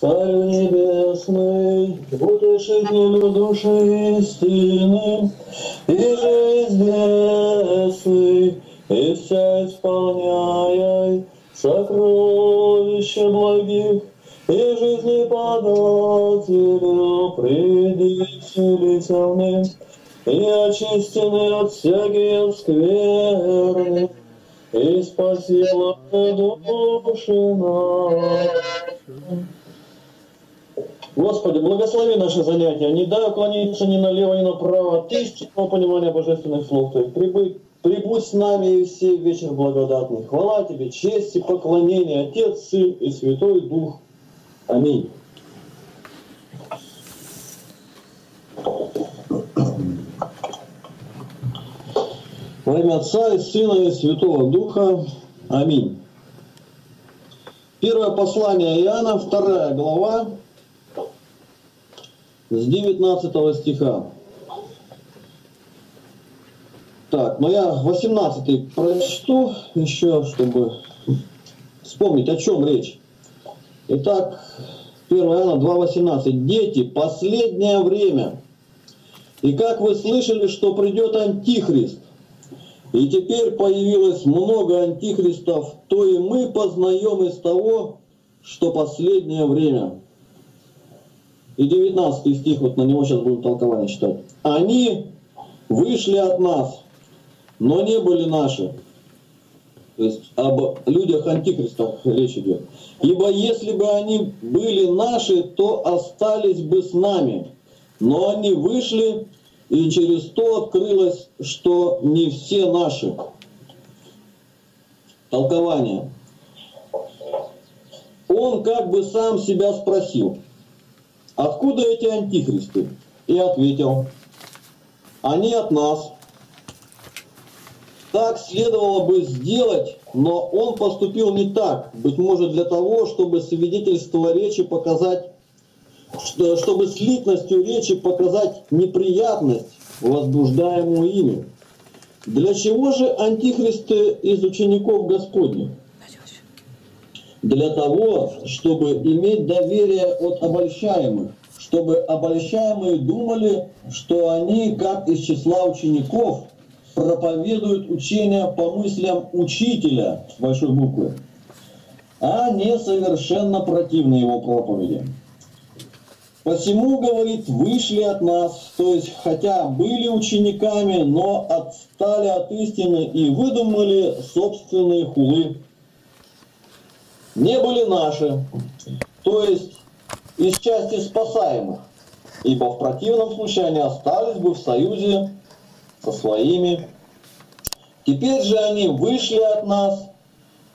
Царь небесный, утешитель души истины, и же известный, и вся исполняй сокровища благих, и жизнеподателю приди вселительным, и очистены от всяких скверны, и спасила души наши. Господи, благослови наши занятия, не дай уклониться ни налево, ни направо, от истинного понимания божественных слов Твоих. Прибудь с нами и все вечер благодатный. Хвала Тебе, честь и поклонение, Отец, Сын и Святой Дух. Аминь. Во имя Отца и Сына и Святого Духа. Аминь. Первое послание Иоанна, 2 глава. С 19 стиха. Так, но я 18 прочту еще, чтобы вспомнить, о чем речь. Итак, 1 Иоанна 2:18. Дети, последнее время. И как вы слышали, что придет Антихрист, и теперь появилось много антихристов, то и мы познаем из того, что последнее время. И 19 стих, вот на него сейчас будем толкование читать. Они вышли от нас, но не были наши. То есть об людях-антихристах речь идет. Ибо если бы они были наши, то остались бы с нами. Но они вышли, и через то открылось, что не все наши. Толкование. Он как бы сам себя спросил. Откуда эти антихристы? И ответил, они от нас. Так следовало бы сделать, но он поступил не так, быть может для того, чтобы свидетельство речи показать, чтобы слитностью речи показать неприятность, возбуждаемую ими. Для чего же антихристы из учеников Господних? Для того, чтобы иметь доверие от обольщаемых, чтобы обольщаемые думали, что они, как из числа учеников, проповедуют учение по мыслям учителя, с большой буквы, а не совершенно противны его проповеди. Посему, говорит, вышли от нас, то есть хотя были учениками, но отстали от истины и выдумали собственные хулы. Не были наши, то есть из части спасаемых, ибо в противном случае они остались бы в союзе со своими. Теперь же они вышли от нас,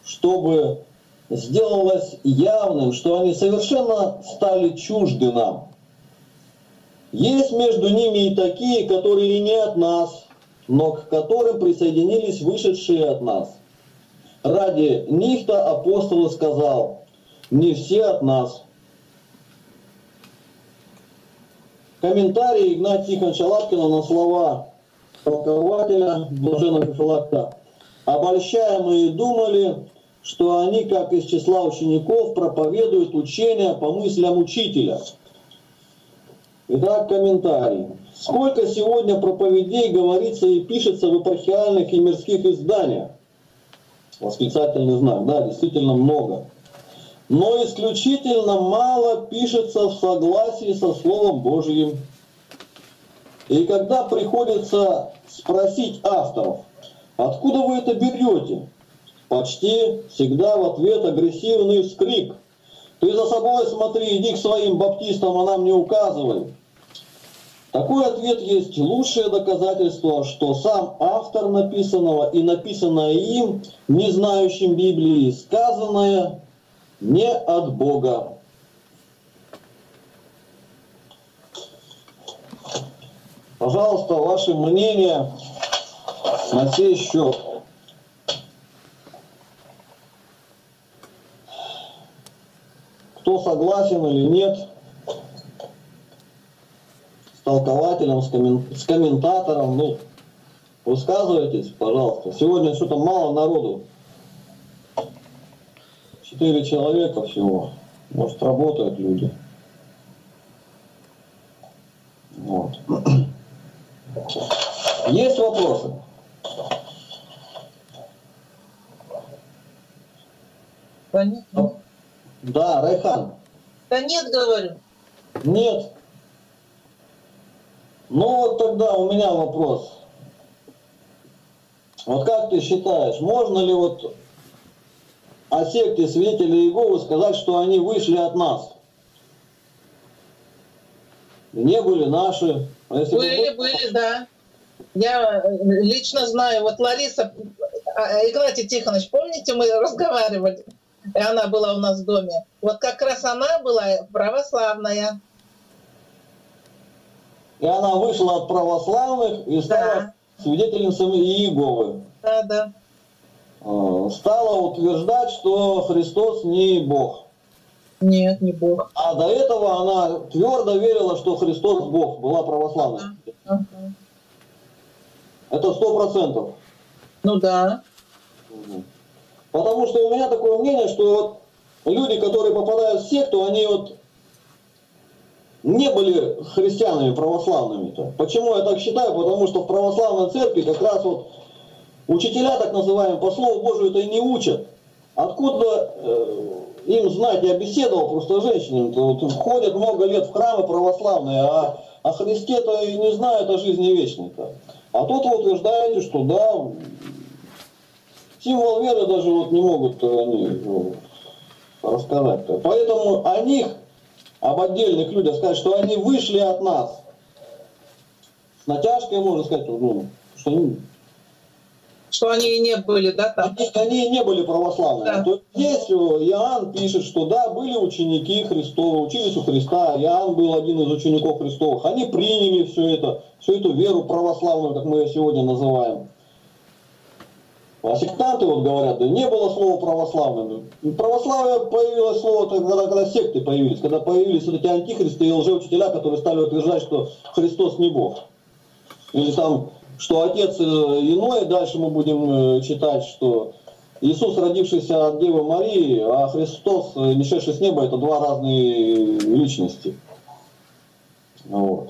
чтобы сделалось явным, что они совершенно стали чужды нам. Есть между ними и такие, которые не от нас, но к которым присоединились вышедшие от нас. Ради них-то апостол сказал, не все от нас. Комментарий Игнатия Тихоновича Лапкина на слова толкователя блаженного Феофилакта. Обольщаемые думали, что они, как из числа учеников, проповедуют учение по мыслям учителя. Итак, комментарий. Сколько сегодня проповедей говорится и пишется в эпархиальных и мирских изданиях? Восклицательный знак, да, действительно много. Но исключительно мало пишется в согласии со Словом Божьим. И когда приходится спросить авторов, откуда вы это берете, почти всегда в ответ агрессивный вскрик. Ты за собой смотри, иди к своим баптистам, а нам не указывай. Такой ответ есть лучшее доказательство, что сам автор написанного и написанное им, не знающим Библии, сказанное не от Бога. Пожалуйста, ваше мнение на сей счет. Кто согласен или нет? Толкователем, с комментатором, ну, высказывайтесь, пожалуйста. Сегодня что-то мало народу. 4 человека всего. Может, работают люди. Вот. Есть вопросы? Понятно. Да, Райхан. Да нет, говорю. Нет. Ну вот тогда у меня вопрос. Вот как ты считаешь, можно ли вот о секте свидетелей Иеговы сказать, что они вышли от нас? Не были наши. А если были, были, да. Я лично знаю. Вот Лариса, Игнатий Тихонович, помните, мы разговаривали, и она была у нас в доме. Вот как раз она была православная. И она вышла от православных и стала свидетельницами Иеговы. Да, да. Стала утверждать, что Христос не Бог. Нет, не Бог. А до этого она твердо верила, что Христос Бог, была православной. Ага. Это 100%. Ну да. Потому что у меня такое мнение, что вот люди, которые попадают в секту, они вот не были христианами православными-то. Почему я так считаю? Потому что в православной церкви как раз вот учителя, так называемые, по Слову Божию-то и не учат. Откуда им знать? Я беседовал просто женщинам. Вот, ходят много лет в храмы православные, а о Христе-то и не знают о жизни вечной-то. А тут вы утверждаете, что да, символ веры даже вот не могут они рассказать-то. Поэтому о них, об отдельных людях сказать, что они вышли от нас. С натяжкой можно сказать, ну, что они... Что они и не были, да, там? Они и не были православными. Да. То есть Иоанн пишет, что да, были ученики Христовы, учились у Христа. Иоанн был один из учеников Христовых. Они приняли все это, всю эту веру православную, как мы ее сегодня называем. А сектанты вот говорят, да не было слова православным. Православие появилось слово тогда, когда секты появились, когда появились вот эти антихристы и лжеучителя, которые стали утверждать, что Христос не Бог. Или там... что Отец иной, дальше мы будем читать, что Иисус, родившийся от Девы Марии, а Христос, нишедший с неба, это два разные личности. Вот.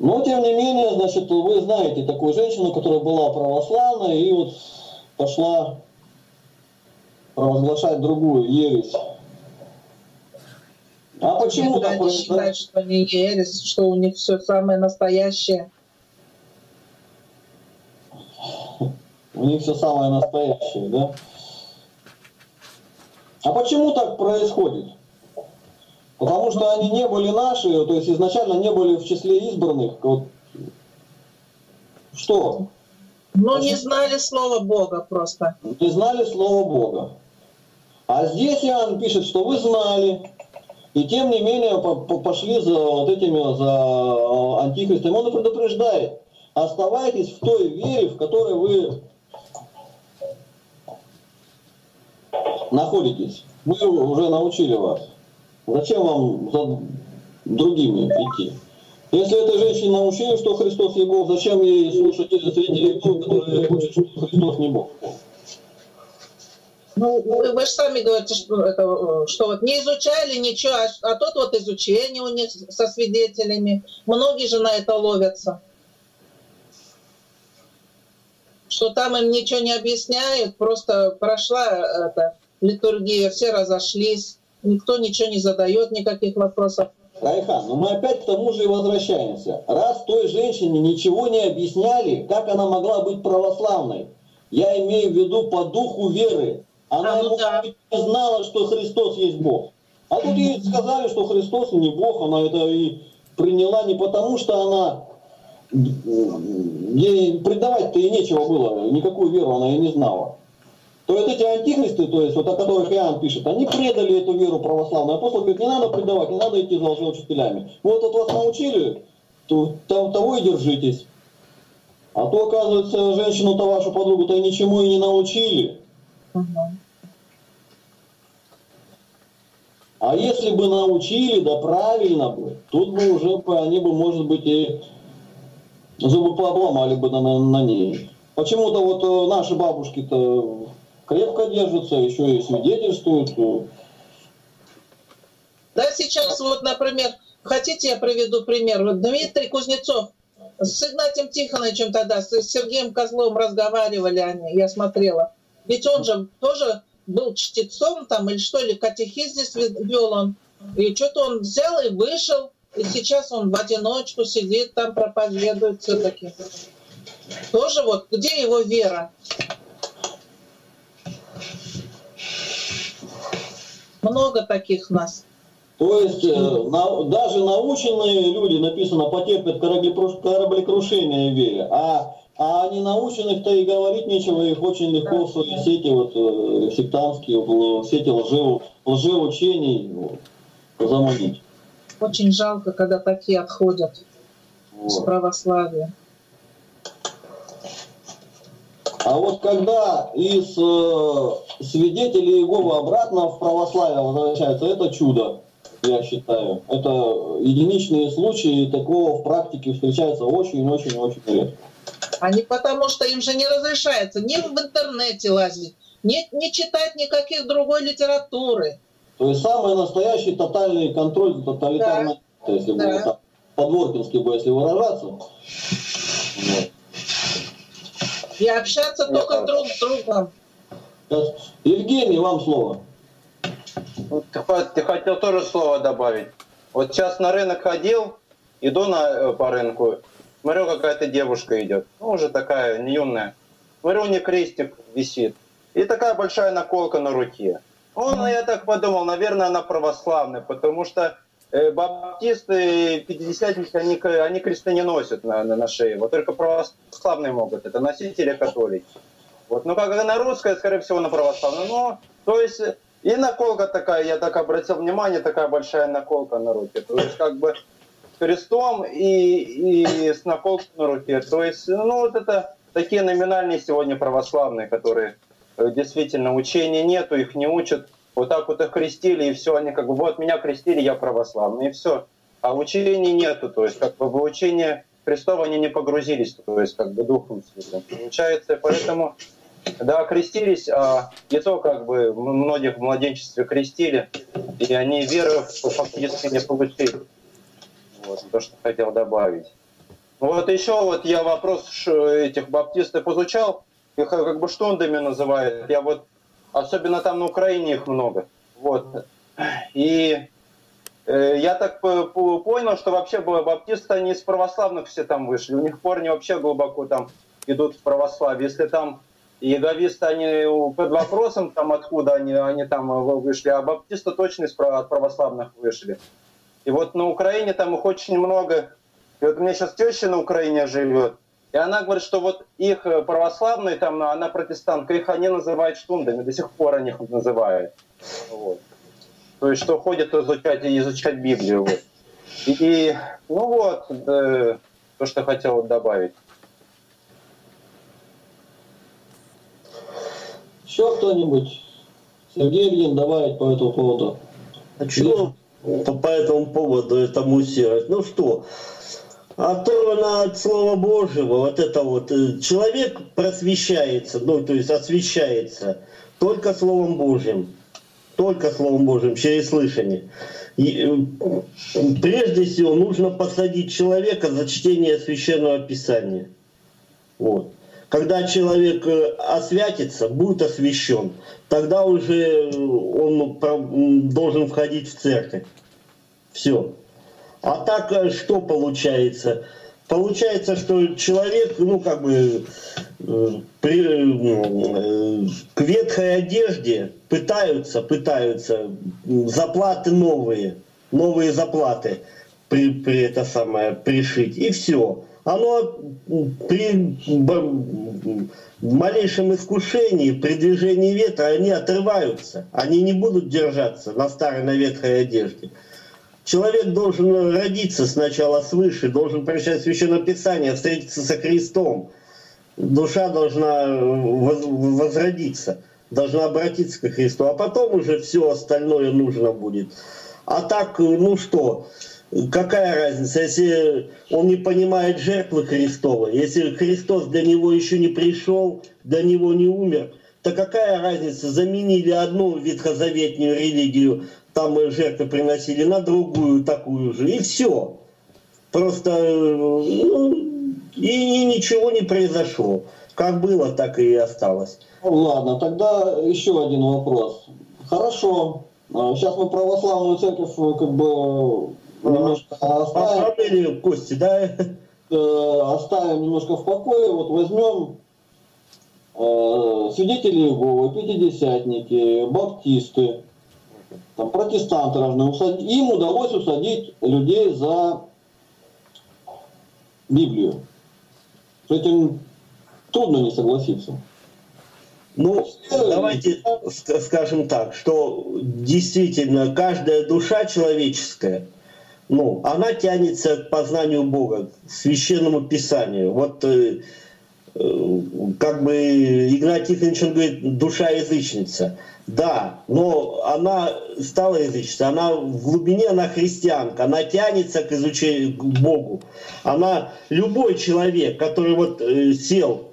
Но, тем не менее, значит, вы знаете такую женщину, которая была православной и вот пошла провозглашать другую ересь. А почему так происходит? Они считают, что не ересь, что у них все самое настоящее. У них все самое настоящее, да? А почему так происходит? Потому что они не были наши, то есть изначально не были в числе избранных. Вот. Что? Ну, не знали слова Бога просто. Не знали слова Бога. А здесь Иоанн пишет, что вы знали, и тем не менее пошли за вот этими, за антихристом. Он предупреждает, оставайтесь в той вере, в которой вы... находитесь. Мы уже научили вас. Зачем вам за другими идти? Если эта женщина научила, что Христос не Бог, зачем ей слушать эти свидетели, которые учат, что Христос не Бог? Ну, вы же сами говорите, что вот не изучали ничего, а тут вот изучение у них со свидетелями. Многие же на это ловятся. Что там им ничего не объясняют, просто прошла это, литургия, все разошлись, никто ничего не задает, никаких вопросов. Райхан, ну мы опять к тому же и возвращаемся. Раз той женщине ничего не объясняли, как она могла быть православной? Я имею в виду по духу веры. Она не знала, что Христос есть Бог. А тут ей сказали, что Христос не Бог, она это и приняла не потому, что она... ей предавать-то и нечего было, никакую веру она и не знала. То вот эти антихристы, то есть вот о которых Иоанн пишет, они предали эту веру православную. Апостол говорит, не надо предавать, не надо идти за лжеучителями. Вот вот вас научили, то, того и держитесь. А то, оказывается, женщину-то, вашу подругу-то и ничему и не научили. А если бы научили, да правильно бы, тут бы уже они бы, может быть, и... зубы пообломали бы на ней. Почему-то вот наши бабушки-то крепко держатся, еще и свидетельствуют. Да, сейчас вот, например, хотите, я приведу пример. Вот Дмитрий Кузнецов с Игнатием Тихоновичем тогда, с Сергеем Козловым разговаривали они, я смотрела. Ведь он же тоже был чтецом там или что, или катехизм здесь вел он. И что-то он взял и вышел, и сейчас он в одиночку сидит, там проповедует все-таки. Тоже вот, где его вера? Много таких нас. То есть даже наученные люди, написано, потерпят кораблекрушение в вере, а ненаученных-то и говорить нечего, их очень легко в свои сети вот, сектантские, в сети лжеучений заманить. Очень жалко, когда такие отходят с православия. А вот когда из свидетелей Иеговы обратно в православие возвращаются, это чудо, я считаю. Это единичные случаи, такого в практике встречается очень-очень-очень редко. Они потому что им же не разрешается ни в интернете лазить, ни читать никаких другой литературы. То есть самый настоящий тотальный контроль, тоталитарный, если бы по-дворкински если выражаться. Вот. И общаться только друг с другом. Евгений, вам слово. Ты хотел тоже слово добавить. Вот сейчас на рынок ходил, иду по рынку, смотрю, какая-то девушка идет. Ну, уже такая, не юная. Смотрю, у нее крестик висит. И такая большая наколка на руке. Я так подумал, наверное, она православная, потому что баптисты, пятидесятники, они кресты не носят на шее. Вот только православные могут это носить или католики. Вот. Ну, как она русская, скорее всего, на православную. Ну, то есть, и наколка такая, я так обратил внимание, такая большая наколка на руке. То есть, как бы с крестом и с наколкой на руке. То есть, ну, вот это такие номинальные сегодня православные, которые действительно учения нету, их не учат. Вот так вот их крестили, и все, они как бы, вот меня крестили, я православный, и все. А учения нету, то есть как бы в учение Христова они не погрузились, то есть как бы Духом Святым. Получается, поэтому, да, крестились, а не то как бы многих в младенчестве крестили, и они веры фактически не получили. Вот, то, что хотел добавить. Вот еще вот я вопрос этих баптистов изучал, их как бы штундами называют, я вот особенно там на Украине их много. Вот. И я так понял, что вообще баптисты, они из православных все там вышли. У них корни вообще глубоко там идут в православие. Если там яговисты, они под вопросом, там откуда они там вышли, а баптисты точно от православных вышли. И вот на Украине там их очень много. И вот у меня сейчас теща на Украине живет. И она говорит, что вот их православные, там, она протестантка, их они называют штундами, до сих пор они их называют. Вот. То есть, что ходят изучать Библию. Вот. И ну вот, то, что хотел добавить. Еще кто-нибудь? Сергей Вин добавить по этому поводу. А что по этому поводу это муссировать? Ну что? Оторвано от Слова Божьего, вот это вот. Человек просвещается, ну, то есть освещается только Словом Божьим. Только Словом Божьим, через слышание. И, прежде всего, нужно посадить человека за чтение Священного Писания. Вот. Когда человек освятится, будет освящен, тогда уже он должен входить в церковь. Все. А так что получается? Получается, что человек, ну как бы, к ветхой одежде пытаются заплаты новые заплаты пришить, и все. Оно при малейшем искушении, при движении ветра, они отрываются, они не будут держаться на старой, на ветхой одежде. Человек должен родиться сначала свыше, должен прочитать Священное Писание, встретиться со Христом. Душа должна возродиться, должна обратиться к Христу, а потом уже все остальное нужно будет. А так, ну что, какая разница, если он не понимает жертвы Христовой, если Христос для него еще не пришел, для него не умер, Да какая разница, заменили одну ветхозаветную религию, там жертвы приносили, на другую такую же, и все. Просто и ничего не произошло. Как было, так и осталось. Ладно, тогда еще один вопрос. Хорошо, сейчас мы православную церковь как бы немножко оставим. Кости, да? Оставим немножко в покое, вот возьмем свидетели Иеговы, пятидесятники, баптисты, там, протестанты разные. Им удалось усадить людей за Библию. С этим трудно не согласиться. Ну, давайте скажем так, что действительно каждая душа человеческая, ну, она тянется к познанию Бога, к священному Писанию. Вот как бы Игнатий Тихонович говорит, душа язычница. Да, но она стала язычницей, она в глубине, она христианка, она тянется к изучению, к Богу. Она, любой человек, который вот сел,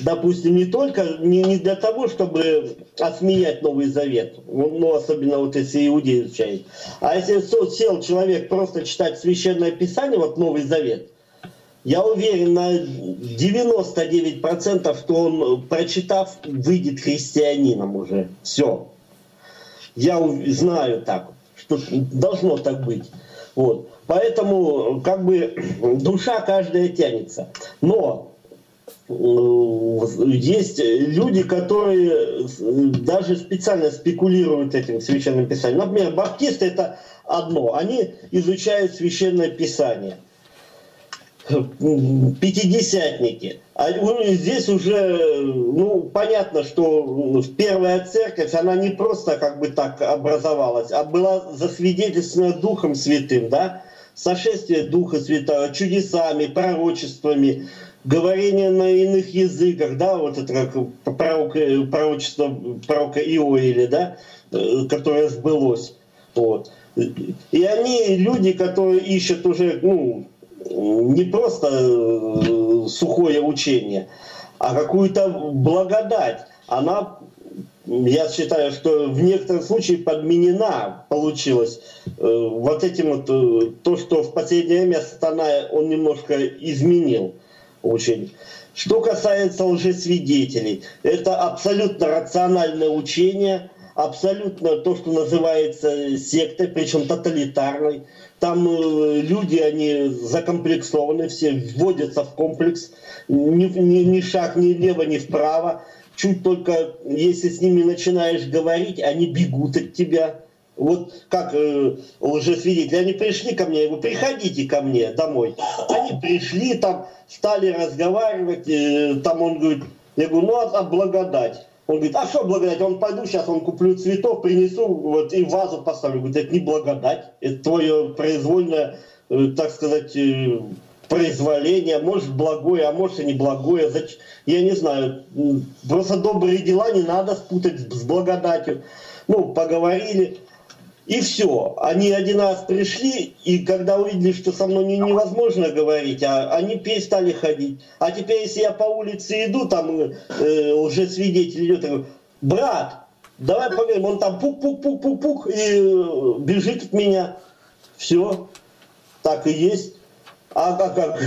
допустим, не только, не для того, чтобы отсмеять Новый Завет, ну, особенно вот если иудеи изучают, а если сел человек просто читать Священное Писание, вот Новый Завет, я уверен на 99%, что он, прочитав, выйдет христианином уже. Все. Я знаю так, что должно так быть. Вот. Поэтому как бы душа каждая тянется. Но есть люди, которые даже специально спекулируют этим Священным Писанием. Например, баптисты — это одно. Они изучают Священное Писание. Пятидесятники. А здесь уже, ну, понятно, что первая церковь, она не просто как бы так образовалась, а была засвидетельствована Духом Святым, да? Сошествие Духа Святого, чудесами, пророчествами, говорение на иных языках, да, вот это как пророчество пророка Иоиля, да, которое сбылось. Вот. И они, люди, которые ищут уже, ну, не просто сухое учение, а какую-то благодать. Она, я считаю, что в некотором случае подменена получилась вот этим вот, то, что в последнее время Сатана, он немножко изменил очень. Что касается лжесвидетелей, это абсолютно рациональное учение, абсолютно то, что называется сектой, причем тоталитарной. Там люди, они закомплексованы, все вводятся в комплекс, ни шаг ни влево, ни вправо. Чуть только, если с ними начинаешь говорить, они бегут от тебя. Вот как лжесвидетели, они пришли ко мне, я говорю, приходите ко мне домой. Они пришли, там стали разговаривать, там он говорит, я говорю, ну а благодать? Он говорит, а что благодать? Он пойду, сейчас он куплю цветов, принесу вот, и вазу поставлю. Говорит, это не благодать, это твое произвольное, так сказать, произволение. Может благое, а может и не благое. Я не знаю, просто добрые дела не надо спутать с благодатью. Ну, поговорили. И все. Они один раз пришли, и когда увидели, что со мной невозможно говорить, они перестали ходить. А теперь, если я по улице иду, там лжесвидетель идет, я говорю, брат, давай поговорим. Он там пук-пук-пук-пук-пук, и бежит от меня. Все. Так и есть. А как?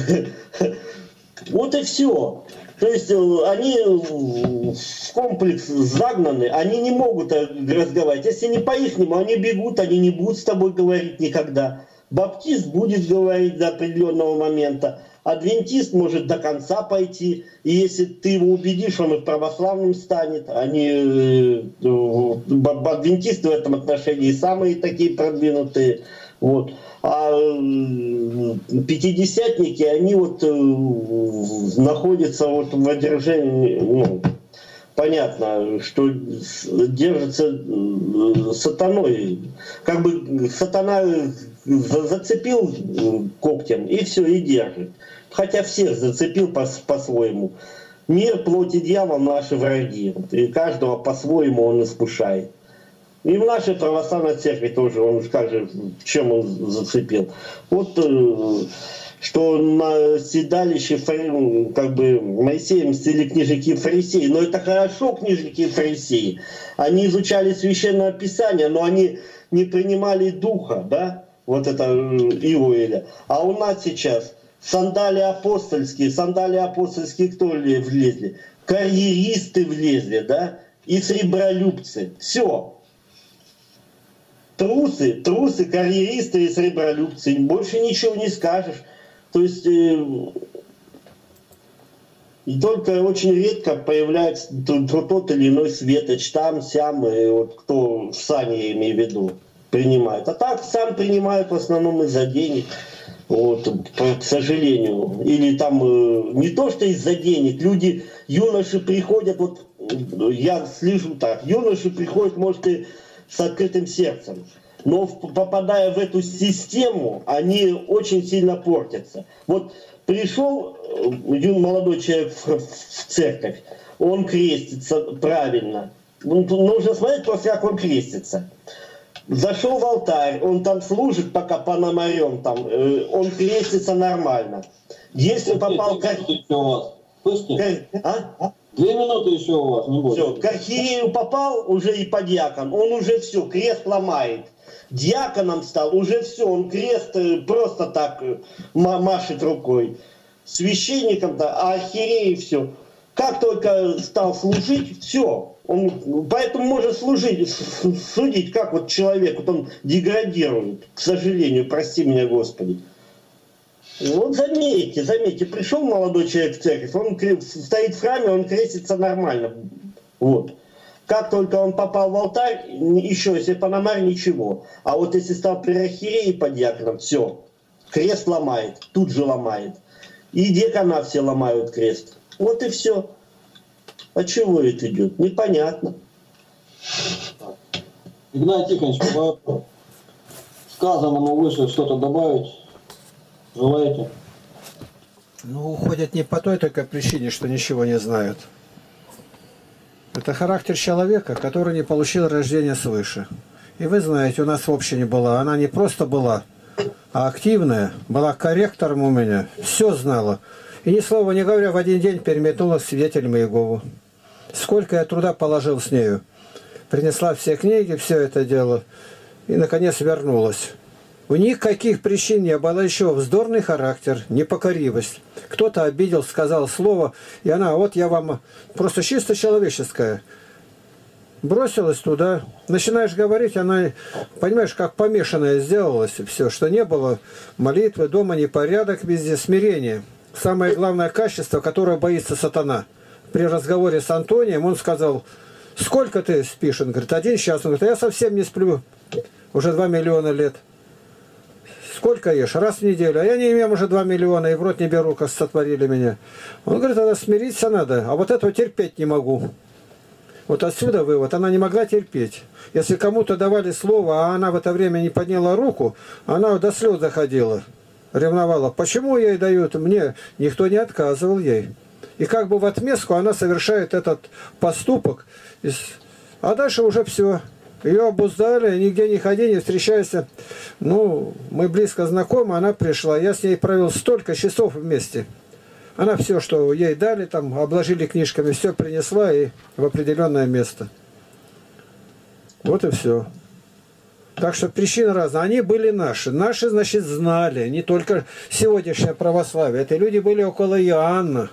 Вот и все. То есть они в комплекс загнаны, они не могут разговаривать. Если не по-ихнему, они бегут, они не будут с тобой говорить никогда. Баптист будет говорить до определенного момента, адвентист может до конца пойти. И если ты его убедишь, он и православным станет. Они, адвентисты в этом отношении самые такие продвинутые. Вот. А пятидесятники, они вот находятся вот в одержании, ну, понятно, что держатся сатаной. Как бы сатана зацепил когтем и все, и держит. Хотя всех зацепил по-своему. Мир, плоть и дьявол — наши враги. И каждого по-своему он искушает. И в нашей православной церкви тоже, он же, чем он зацепил. Вот что на седалище как бы Моисеем стили книжники фарисеи. Но это хорошо, книжники фарисеи. Они изучали Священное Писание, но они не принимали духа, да, вот это Иоэля. А у нас сейчас сандалии апостольские кто влезли? Карьеристы влезли, да, и сребролюбцы. Все. Трусы, карьеристы и сребролюбцы. Больше ничего не скажешь. То есть и только очень редко появляется тот или иной светоч, там, сям, и вот кто в сане, я имею в виду, принимает. А так сам принимает в основном из-за денег, вот, к сожалению. Или там не то, что из-за денег. Люди, юноши приходят, вот я слышу так, юноши приходят, может, и с открытым сердцем. Но попадая в эту систему, они очень сильно портятся. Вот пришел молодой человек в церковь, он крестится правильно. Нужно смотреть просто, как он крестится. Зашел в алтарь, он там служит пока пономарем, там, он крестится нормально. Если попал... Две минуты еще у вас, не больше. Все, к архиерею попал, уже и подьякон, он уже все, крест ломает. Дьяконом стал, уже все, он крест просто так машет рукой. Священником-то, а архиерей все. Как только стал служить, все. Он, поэтому можно служить, судить, как вот человек, вот он деградирует, к сожалению, прости меня, Господи. Вот заметьте, пришел молодой человек в церковь, он стоит в храме, он крестится нормально. Вот. Как только он попал в алтарь, еще, если пономарь, ничего. А вот если стал при архиерее и подьяконом, все, крест ломает, тут же ломает. И декана все ломают крест. Вот и все. А чего это идет? Непонятно. Игнатий Тихонович, по сказанному выше что-то добавить? Желаете? Ну, уходят не по той только причине, что ничего не знают. Это характер человека, который не получил рождения свыше. И вы знаете, у нас вообще не была. Она не просто была, а активная. Была корректором у меня. Все знала. И ни слова не говоря, в один день переметнулась свидетелем Иегову. Сколько я труда положил с нею. Принесла все книги, все это дело. И, наконец, вернулась. У них каких причин не было еще? Вздорный характер, непокоривость. Кто-то обидел, сказал слово, и она, вот я вам, просто чисто человеческая. Бросилась туда, начинаешь говорить, она, понимаешь, как помешанная сделалась, все, что не было, молитвы, дома непорядок, везде смирение. Самое главное качество, которое боится сатана. При разговоре с Антонием он сказал, сколько ты спишь? Он говорит, 1 час. Он говорит, а я совсем не сплю, уже 2 миллиона лет. Сколько ешь? Раз в неделю. А я не имею уже 2 миллиона, и в рот не беру, как сотворили меня. Он говорит, тогда смириться надо, а вот этого терпеть не могу. Вот отсюда вывод, она не могла терпеть. Если кому-то давали слово, а она в это время не подняла руку, она до слез доходила, ревновала. Почему ей дают? Мне никто не отказывал ей. И как бы в отместку она совершает этот поступок. А дальше уже все. Ее обуздали, нигде не ходи, не встречайся. Ну, мы близко знакомы, она пришла. Я с ней провел столько часов вместе. Она все, что ей дали, там, обложили книжками, все принесла и в определенное место. Вот и все. Так что причины разные. Они были наши. Наши, значит, знали. Не только сегодняшнее православие. Это люди были около Иоанна.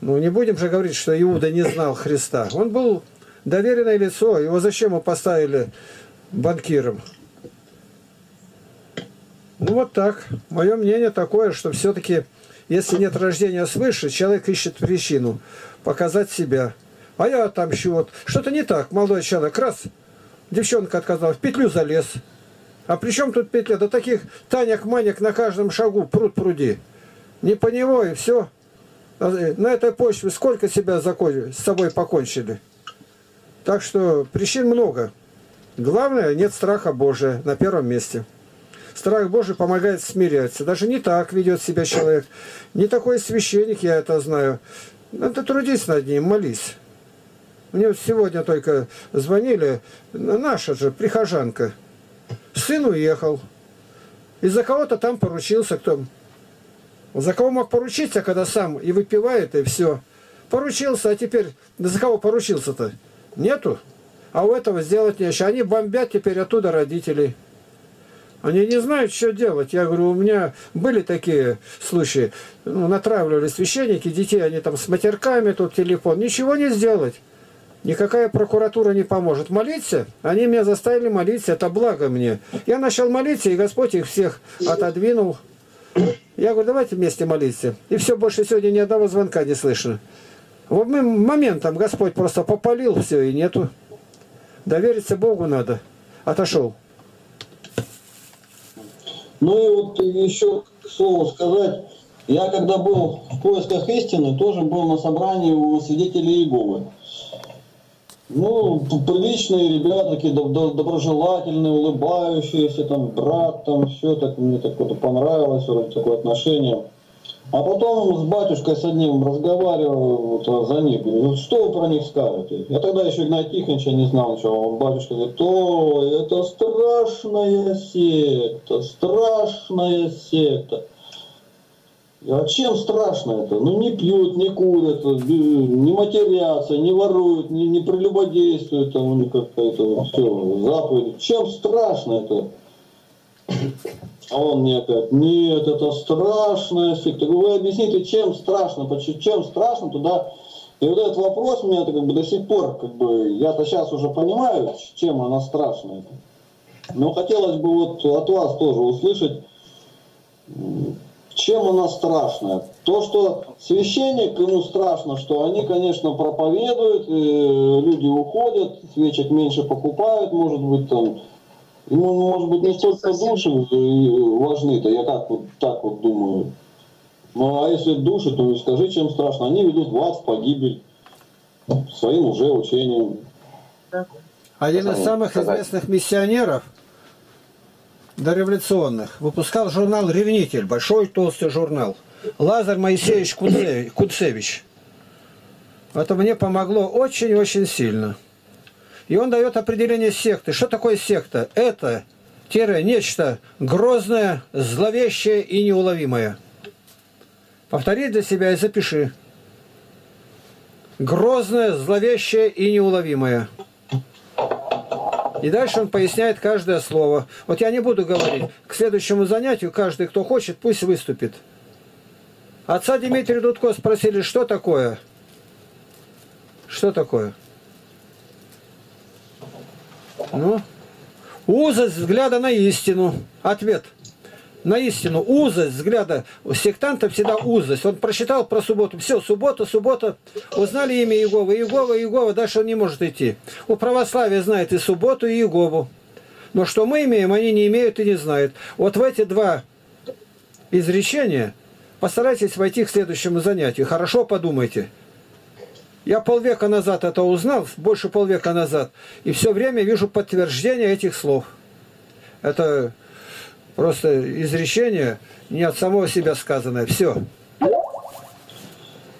Ну, не будем же говорить, что Иуда не знал Христа. Он был... доверенное лицо. Его зачем мы поставили банкиром? Ну вот так. Мое мнение такое, что все-таки, если нет рождения свыше, человек ищет причину показать себя. А я отомщу. Вот. Что-то не так. Молодой человек. Раз. Девчонка отказалась. В петлю залез. А при чем тут петля? Да таких танек-манек на каждом шагу пруд-пруди. Не по него и все. На этой почве сколько себя с собой покончили? Так что причин много. Главное, нет страха Божия на первом месте. Страх Божий помогает смиряться. Даже не так ведет себя человек. Не такой священник, я это знаю. Надо трудиться над ним, молись. Мне вот сегодня только звонили, наша же прихожанка. Сын уехал. Из-за кого-то там поручился, кто За кого мог поручиться, когда сам и выпивает, и все. Поручился, а теперь... Да за кого поручился-то? Нету. А у этого сделать нечего. Они бомбят теперь оттуда родителей. Они не знают, что делать. Я говорю, у меня были такие случаи. Ну, натравливали священники, детей, они там с матерками, тут телефон. Ничего не сделать. Никакая прокуратура не поможет. Молиться? Они меня заставили молиться. Это благо мне. Я начал молиться, и Господь их всех отодвинул. Я говорю, давайте вместе молиться. И все, больше сегодня ни одного звонка не слышно. В одним моментом Господь просто попалил все, и нету. Довериться Богу надо. Отошел. Ну и вот еще, к слову сказать, я когда был в поисках истины, тоже был на собрании у свидетелей Иеговы. Ну, приличные ребята, такие доброжелательные, улыбающиеся, там, брат, там, все, так, мне так вот понравилось, вроде такое отношение. А потом с батюшкой с одним разговаривал вот, за них, говорю, что вы про них скажете? Я тогда еще Игнатия Тихоновича не знал, что батюшка говорит, о, это страшная секта, а чем страшно это? Ну не пьют, не курят, не матерятся, не воруют, не прелюбодействуют, там у них как-то все, заповеди. Чем страшно это? А он мне говорит, нет, это страшная секта. Вы объясните, чем страшно, чем страшно туда? И вот этот вопрос меня как бы до сих пор, как бы, я-то сейчас уже понимаю, чем она страшная. Но хотелось бы вот от вас тоже услышать, чем она страшная. То, что священник, ему страшно, что они, конечно, проповедуют, люди уходят, свечек меньше покупают, может быть, там... Ему, может быть, не столько души важны-то, я так вот думаю. Ну, а если души, то скажи, чем страшно. Они ведут в ад, в погибель, своим уже учением. Один из самых известных миссионеров, дореволюционных, выпускал журнал «Ревнитель», большой толстый журнал, Лазарь Моисеевич Кутцевич. Это мне помогло очень-очень сильно. И он дает определение секты. Что такое секта? Это нечто грозное, зловещее и неуловимое. Повтори для себя и запиши. Грозное, зловещее и неуловимое. И дальше он поясняет каждое слово. Вот я не буду говорить. К следующему занятию каждый, кто хочет, пусть выступит. Отца Дмитрия Дудко спросили, что такое? Что такое? Ну, узость взгляда на истину. Ответ. На истину. Узость взгляда. У сектанта всегда узость. Он прочитал про субботу. Все, суббота, суббота. Узнали имя Иеговы. Иегова, Иегова. Дальше он не может идти. У православия знает и субботу, и Иегову. Но что мы имеем, они не имеют и не знают. Вот в эти два изречения постарайтесь войти к следующему занятию. Хорошо подумайте. Я полвека назад это узнал, больше полвека назад, и все время вижу подтверждение этих слов. Это просто изречение не от самого себя сказанное. Все.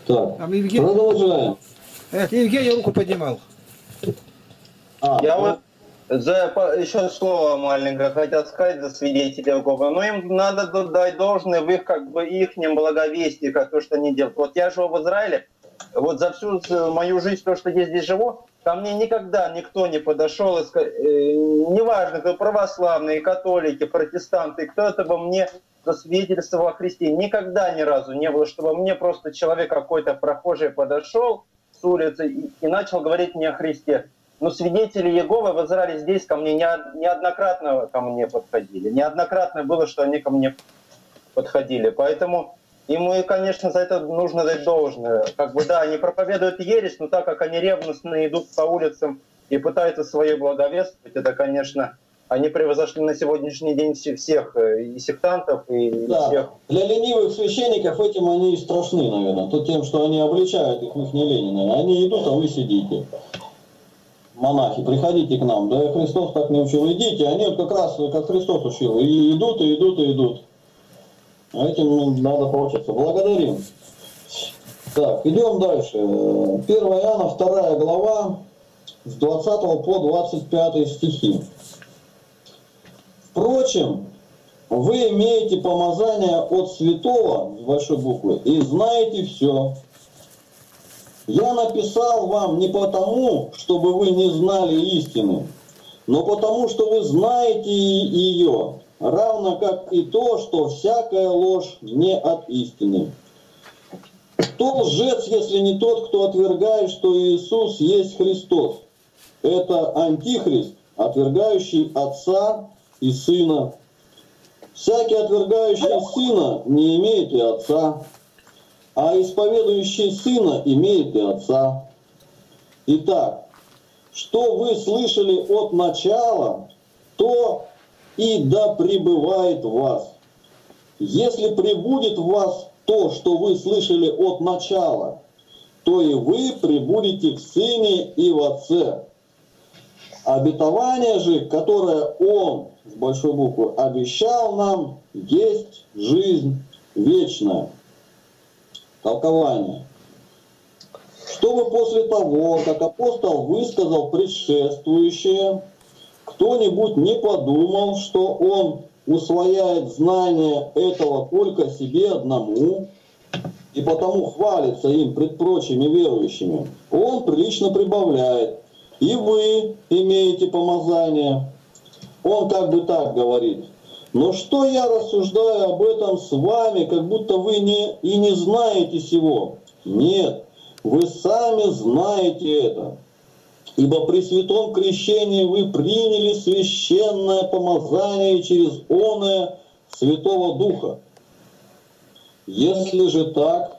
Так, Евгений... продолжаем. Это Евгений руку поднимал. Я вот за еще слово маленькое хотел сказать за свидетелей Иеговы. Но им надо дать должное в их как бы ихнем благовестии, как то, что они делают. Вот я живу в Израиле. Вот за всю мою жизнь, то, что я здесь живу, ко мне никогда никто не подошел, неважно, кто православные, католики, протестанты, кто это бы мне засвидетельствовал о Христе. Никогда ни разу не было, чтобы мне просто человек какой-то прохожий подошел с улицы и начал говорить мне о Христе. Но свидетели Иеговы в Израиле здесь ко мне неоднократно ко мне подходили. Неоднократно было, что они ко мне подходили. Поэтому... Ему, конечно, за это нужно дать должное. Как бы, да, они проповедуют ересь, но так как они ревностно идут по улицам и пытаются свое благовествовать, это, конечно, они превзошли на сегодняшний день всех и сектантов, и да, всех. Для ленивых священников этим они и страшны, наверное. То тем, что они обличают их не Ленина. Они идут, а вы сидите. Монахи, приходите к нам. Да Христос так не учил. Идите. Они вот как раз, как Христос учил. И идут, и идут, и идут. А этим надо получиться. Благодарим. Так, идем дальше. 1 Иоанна, 2 глава, с 20 по 25 стихи. Впрочем, Вы имеете помазание от святого, с большой буквы, и знаете все. Я написал вам не потому, чтобы вы не знали истины, но потому, что вы знаете ее, равно как и то, что всякая ложь не от истины. Кто лжец, если не тот, кто отвергает, что Иисус есть Христос? Это антихрист, отвергающий Отца и Сына. Всякий, отвергающий Сына, не имеет и Отца, а исповедующий Сына имеет и Отца. Итак, что вы слышали от начала, то и да пребывает в вас. Если пребудет в вас то, что вы слышали от начала, то и вы пребудете в Сыне и в Отце. Обетование же, которое Он, с большой буквы, обещал нам, есть жизнь вечная. Толкование. Чтобы после того, как апостол высказал предшествующее, кто-нибудь не подумал, что он усвояет знание этого только себе одному, и потому хвалится им пред прочими верующими, он прилично прибавляет: и вы имеете помазание. Он как бы так говорит: но что я рассуждаю об этом с вами, как будто вы не знаете сего? Нет, вы сами знаете это. Ибо при святом крещении вы приняли священное помазание через оное Святого Духа. Если же так,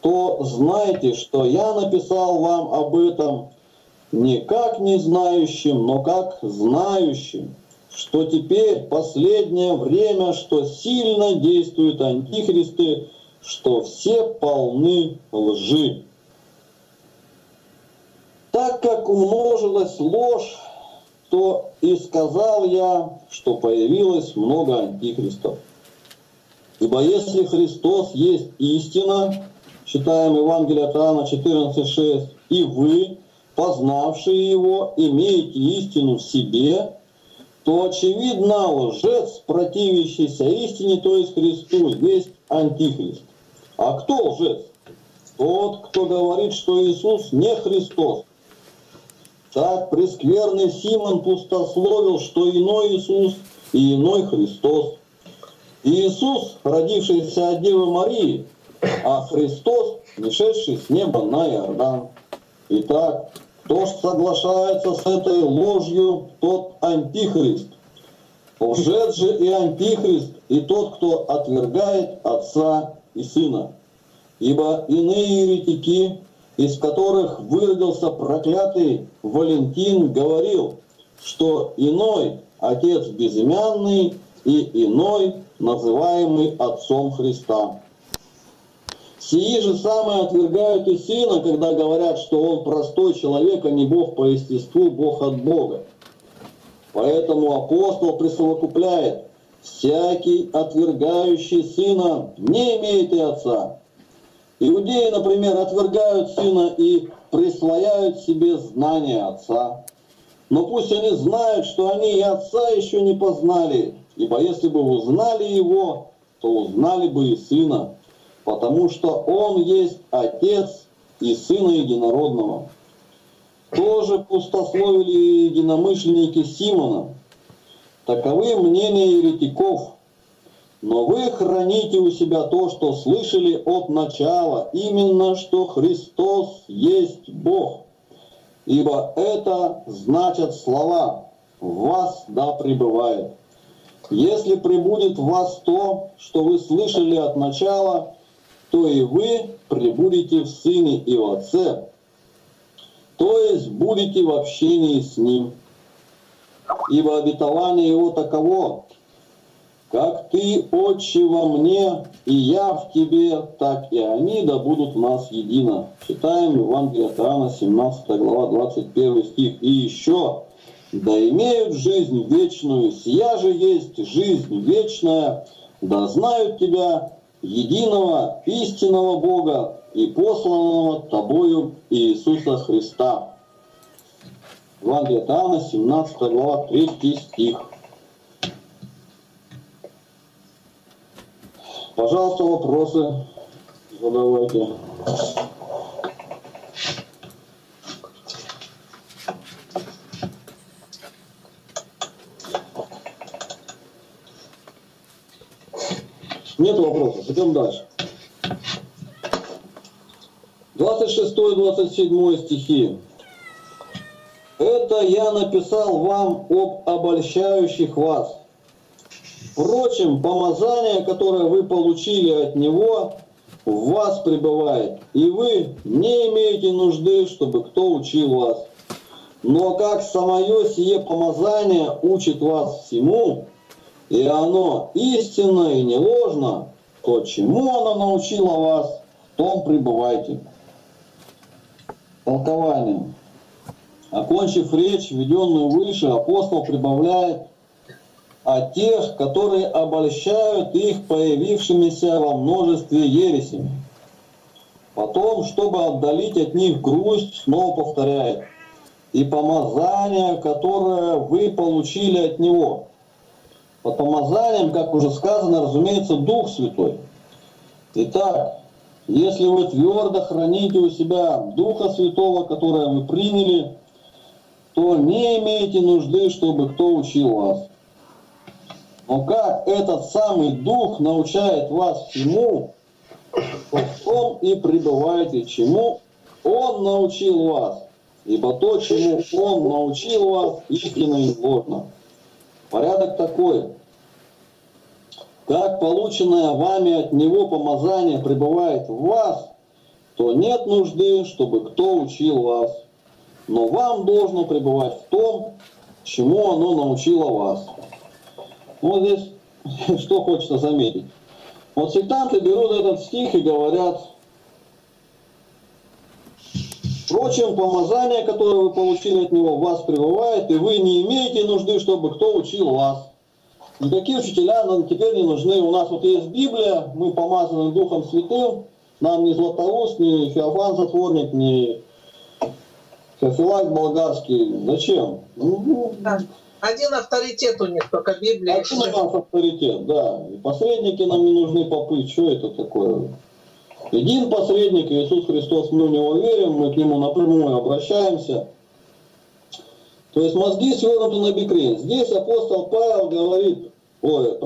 то знайте, что я написал вам об этом не как не знающим, но как знающим, что теперь последнее время, что сильно действуют антихристы, что все полны лжи. Так как умножилась ложь, то и сказал я, что появилось много антихристов. Ибо если Христос есть истина, читаем Евангелие от Иоанна 14:6, и вы, познавшие Его, имеете истину в себе, то очевидно лжец, противящийся истине, то есть Христу, есть антихрист. А кто лжец? Тот, кто говорит, что Иисус не Христос. Так прескверный Симон пустословил, что иной Иисус и иной Христос. Иисус, родившийся от Девы Марии, а Христос, нешедший с неба на Иордан. Итак, кто ж соглашается с этой ложью, тот антихрист. Лжец же и антихрист, и тот, кто отвергает Отца и Сына. Ибо иные еретики, из которых выродился проклятый Валентин, говорил, что иной Отец безымянный и иной, называемый Отцом Христа. Сии же самые отвергают и Сына, когда говорят, что Он простой человек, а не Бог по естеству, Бог от Бога. Поэтому апостол присовокупляет: всякий, отвергающий Сына, не имеет и Отца. Иудеи, например, отвергают Сына и присвояют себе знание Отца. Но пусть они знают, что они и Отца еще не познали, ибо если бы узнали Его, то узнали бы и Сына, потому что Он есть Отец и Сына Единородного. Тоже пустословили единомышленники Симона. Таковы мнения еретиков. Но вы храните у себя то, что слышали от начала, именно что Христос есть Бог. Ибо это значат слова: «В вас да пребывает». Если пребудет в вас то, что вы слышали от начала, то и вы пребудете в Сыне и в Отце, то есть будете в общении с Ним. Ибо обетование Его таково: как Ты, Отче, во Мне, и Я в Тебе, так и они да будут в нас едино. Читаем Евангелие от Иоанна, 17 глава, 21 стих. И еще: да имеют жизнь вечную, сия же есть жизнь вечная, да знают Тебя, единого истинного Бога и посланного Тобою Иисуса Христа. Евангелие от Иоанна, 17 глава, 3 стих. Пожалуйста, вопросы задавайте. Нет вопросов, идем дальше. 26-27 стихи. «Это я написал вам об обольщающих вас. Впрочем, помазание, которое вы получили от Него, в вас пребывает, и вы не имеете нужды, чтобы кто учил вас. Но как самое сие помазание учит вас всему, и оно истинно и не ложно, то чему оно научило вас, в том пребывайте». Толкование. Окончив речь, введенную выше, апостол прибавляет: «о тех, которые обольщают их появившимися во множестве ересями». Потом, чтобы отдалить от них грусть, снова повторяет: «и помазание, которое вы получили от Него». Под помазанием, как уже сказано, разумеется, Дух Святой. Итак, если вы твердо храните у себя Духа Святого, которое вы приняли, то не имеете нужды, чтобы кто учил вас. Но как этот самый Дух научает вас всему, то в том и пребываете, чему Он научил вас. Ибо то, чему Он научил вас, истинно и ложно. Порядок такой. Как полученное вами от Него помазание пребывает в вас, то нет нужды, чтобы кто учил вас. Но вам должно пребывать в том, чему оно научило вас. Вот здесь что хочется заметить. Вот сектанты берут этот стих и говорят: «Впрочем, помазание, которое вы получили от Него, в вас пребывает, и вы не имеете нужды, чтобы кто учил вас». Никакие учителя нам теперь не нужны. У нас вот есть Библия, мы помазаны Духом Святым, нам ни Златоуст, ни Феофан Затворник, ни Феофилакт болгарский. Зачем? Один авторитет у них, только Библия. Один у нас авторитет, да. И посредники нам не нужны, попы. Что это такое? Един посредник, Иисус Христос, мы в Него верим, мы к Нему напрямую обращаемся. То есть мозги свернуты на бикрень. Здесь апостол Павел говорит, Иоанн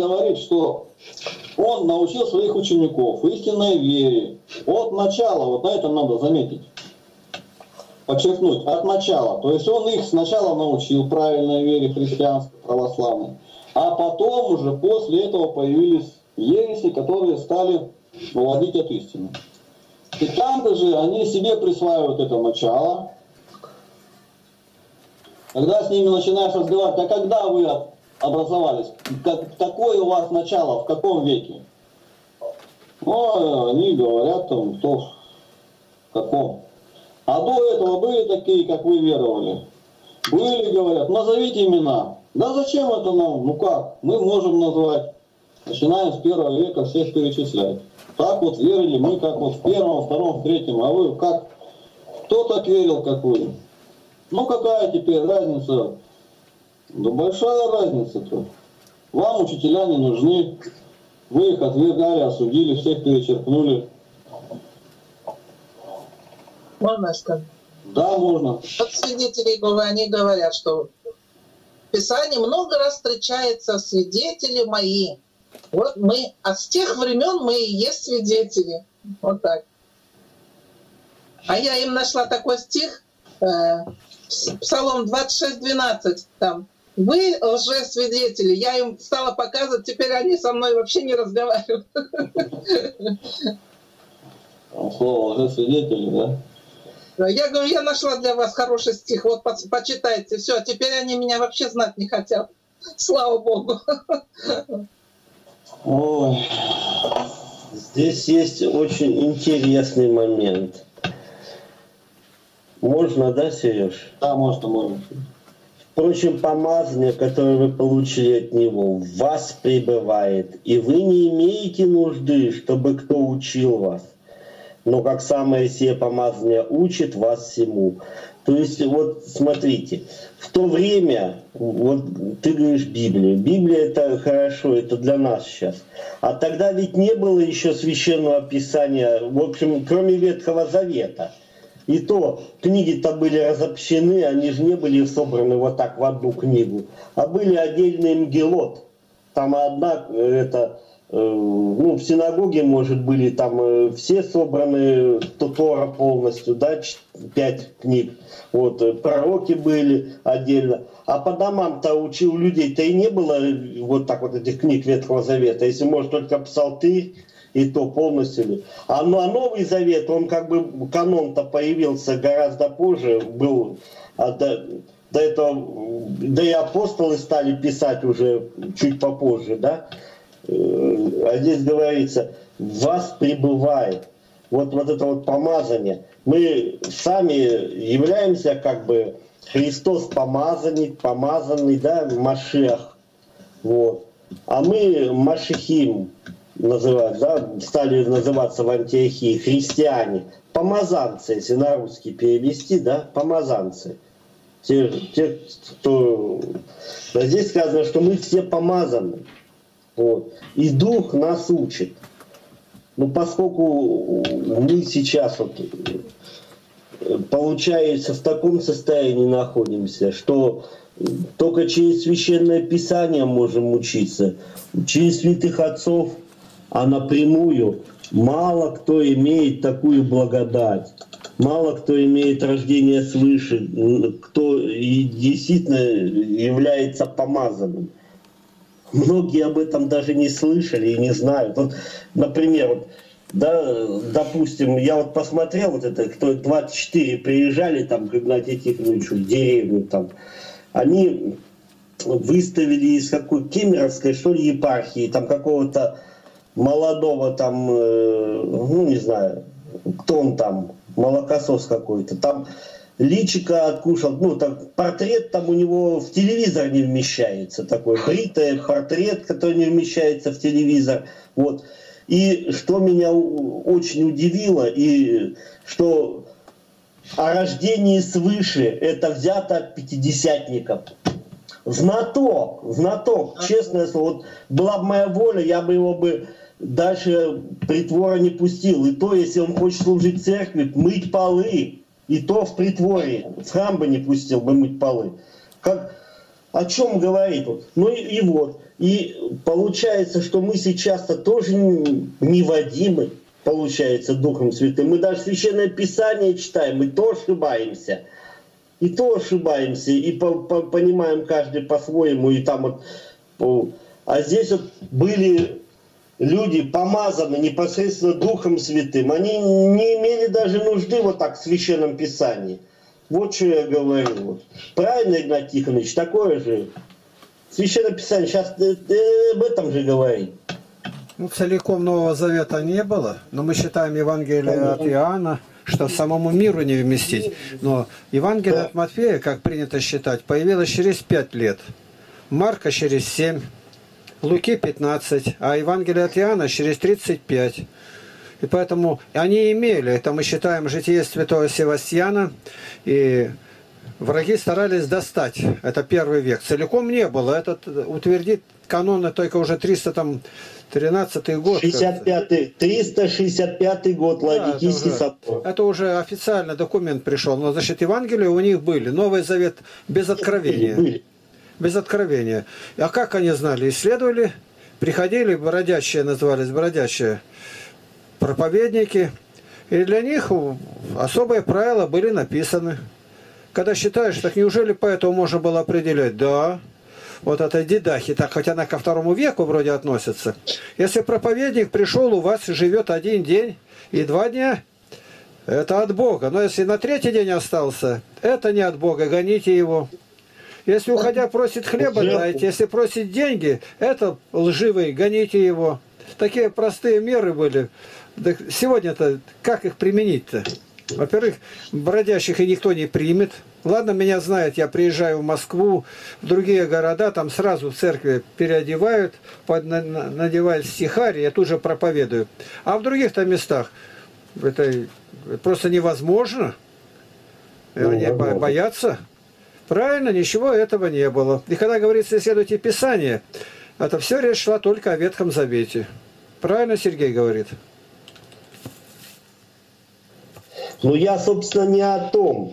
говорит, что он научил своих учеников истинной вере. От начала, вот на этом надо заметить, подчеркнуть, от начала. То есть он их сначала научил правильной вере христианской, православной, а потом уже после этого появились ереси, которые стали уводить от истины. И там же они себе присваивают это начало. Когда с ними начинаешь разговаривать: а когда вы образовались? Какое у вас начало? В каком веке? Ну, они говорят, там, кто в каком. А до этого были такие, как вы веровали? Были, говорят, назовите имена. Да зачем это нам? Ну как? Мы можем назвать. Начинаем с первого века всех перечислять. Так вот верили мы, как вот в первом, втором, третьем. А вы как? Кто так верил, как вы? Ну какая теперь разница? Да большая разница-то. Вам учителя не нужны. Вы их отвергали, осудили, всех перечеркнули. Можно сказать? Да, можно. Вот свидетели Иеговы, они говорят, что в Писании много раз встречается «свидетели мои». Вот мы, а с тех времен мы и есть свидетели. Вот так. А я им нашла такой стих, Псалом 26:12 там: «Вы лжесвидетели». Я им стала показывать, теперь они со мной вообще не разговаривают. Слово лжесвидетели, да? Я говорю, я нашла для вас хороший стих, вот почитайте, все, теперь они меня вообще знать не хотят. Слава Богу. Ой. Здесь есть очень интересный момент. Можно, да, Сереж? Да, можно, можно. «Впрочем, помазание, которое вы получили от Него, в вас пребывает, и вы не имеете нужды, чтобы кто учил вас. Но как самое сие помазание учит вас всему, То есть, вот смотрите, в то время, вот ты говоришь Библия. Библия — это хорошо, это для нас сейчас. А тогда ведь не было еще священного писания, в общем, кроме Ветхого Завета. И то книги-то были разобщены, они же не были собраны вот так в одну книгу, а были отдельный мгилот. Там одна, это, ну, в синагоге, может, были там все собраны, Тора полностью, да, 5 книг. Вот, пророки были отдельно. А по домам-то у людей-то и не было вот так вот этих книг Ветхого Завета, если, может, только псалтырь, и то полностью. А Новый Завет, он как бы, канон-то появился гораздо позже, был до этого, да и апостолы стали писать уже чуть попозже, да? А здесь говорится, в вас пребывает вот это вот помазание. Мы сами являемся как бы Христос помазанник, помазанный, да, Машиах. Вот. А мы Машихим называют, да, стали называться в Антиохии христиане, помазанцы, если на русский перевести, да, помазанцы. Те, кто... Но здесь сказано, что мы все помазаны. Вот. И Дух нас учит. Но поскольку мы сейчас вот, получается, в таком состоянии находимся, что только через Священное Писание можем учиться, через святых отцов, а напрямую мало кто имеет такую благодать. Мало кто имеет рождение свыше, кто действительно является помазанным. Многие об этом даже не слышали и не знают. Вот, например, вот, да, допустим, я вот посмотрел, вот это, кто 24 приезжали там к Игнатию Тихоновичу в деревню, там, они выставили из какой-то кемеровской, что ли, епархии, там какого-то молодого там, ну не знаю, кто он там, молокосос какой-то, там личико откушал, ну так портрет там у него в телевизор не вмещается, такой бритый портрет, который не вмещается в телевизор, вот. И что меня очень удивило, и что о рождении свыше это взято от пятидесятников. Знаток, знаток, честное слово, вот была бы моя воля, я бы его бы дальше притвора не пустил. И то, если он хочет служить в церкви, мыть полы, и то в притворе, в храм бы не пустил бы мыть полы. Как, о чем говорит он? Ну и вот, и получается, что мы сейчас-то тоже не водимы, получается, Духом Святым. Мы даже Священное Писание читаем, и то ошибаемся. И то ошибаемся, и понимаем каждый по-своему, и там вот... А здесь вот были люди помазаны непосредственно Духом Святым. Они не имели даже нужды вот так в Священном Писании. Вот что я говорю. Правильно, Игнатий Тихонович, такое же. Священное Писание сейчас об этом же говорит. Ну, целиком Нового Завета не было, но мы считаем Евангелие от Иоанна, что самому миру не вместить. Но Евангелие от Матфея, как принято считать, появилось через 5 лет. Марка через 7, Луки 15, а Евангелие от Иоанна через 35. И поэтому они имели, это мы считаем, житие святого Севастьяна, и враги старались достать. Это 1 век. Целиком не было. Этот утвердит каноны только уже 313 год. 365 год, Лаодикийский собор. Это уже официально документ пришел. Но, значит, Евангелие у них были. Новый Завет без откровения. Без откровения. А как они знали? Исследовали, приходили, бродячие назывались, бродячие проповедники. И для них особые правила были написаны. Когда считаешь, так неужели по этому можно было определять? Да. Вот это дидахи, так, хотя она ко 2 веку вроде относится. Если проповедник пришел, у вас живет 1 день и 2 дня, это от Бога. Но если на 3-й день остался, это не от Бога, гоните его. Если, уходя, просит хлеба, дайте. Если просит деньги, это лживый, гоните его. Такие простые меры были. Так сегодня-то как их применить-то? Во-первых, бродящих и никто не примет. Ладно, меня знают, я приезжаю в Москву, в другие города, там сразу в церкви переодевают, надевают стихарь, я тут же проповедую. А в других-то местах это просто невозможно. Вернее, боятся. Правильно, ничего этого не было. И когда говорится, исследуйте Писание, это все речь шла только о Ветхом Завете. Правильно Сергей говорит? Ну, я, собственно, не о том.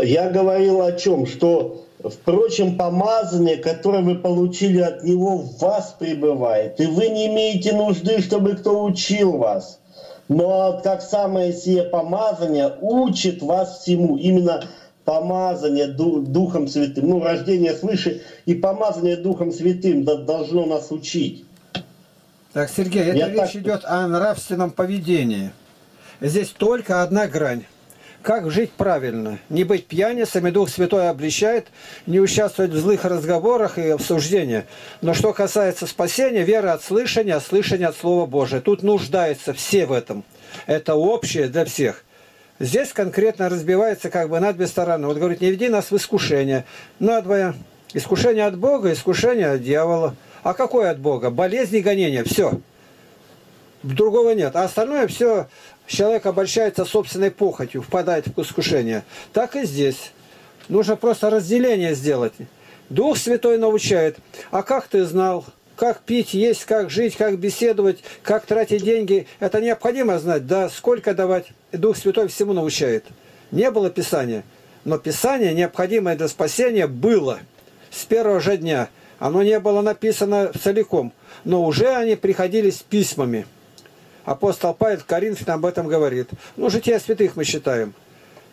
Я говорил о чем? Что, впрочем, помазание, которое вы получили от него, в вас пребывает. И вы не имеете нужды, чтобы кто учил вас. Но как самое сие помазание учит вас всему. Именно помазание Духом Святым. Ну, рождение свыше и помазание Духом Святым должно нас учить. Так, Сергей, речь идет о нравственном поведении. Здесь только одна грань. Как жить правильно? Не быть пьяницами, Дух Святой обличает, не участвовать в злых разговорах и обсуждениях. Но что касается спасения, вера от слышания, а слышание от Слова Божия. Тут нуждаются все в этом. Это общее для всех. Здесь конкретно разбивается как бы на две стороны. Вот говорит, не веди нас в искушение. Надвое. Искушение от Бога, искушение от дьявола. А какое от Бога? Болезни, гонения, все. Другого нет. А остальное все... Человек обольщается собственной похотью, впадает в искушение. Так и здесь. Нужно просто разделение сделать. Дух Святой научает. А как ты знал? Как пить, есть, как жить, как беседовать, как тратить деньги? Это необходимо знать. Да, сколько давать. Дух Святой всему научает. Не было Писания. Но Писание, необходимое для спасения, было. С первого же дня. Оно не было написано целиком. Но уже они приходили с письмами. Апостол Павел в Коринфе об этом говорит. Ну, жития святых мы считаем.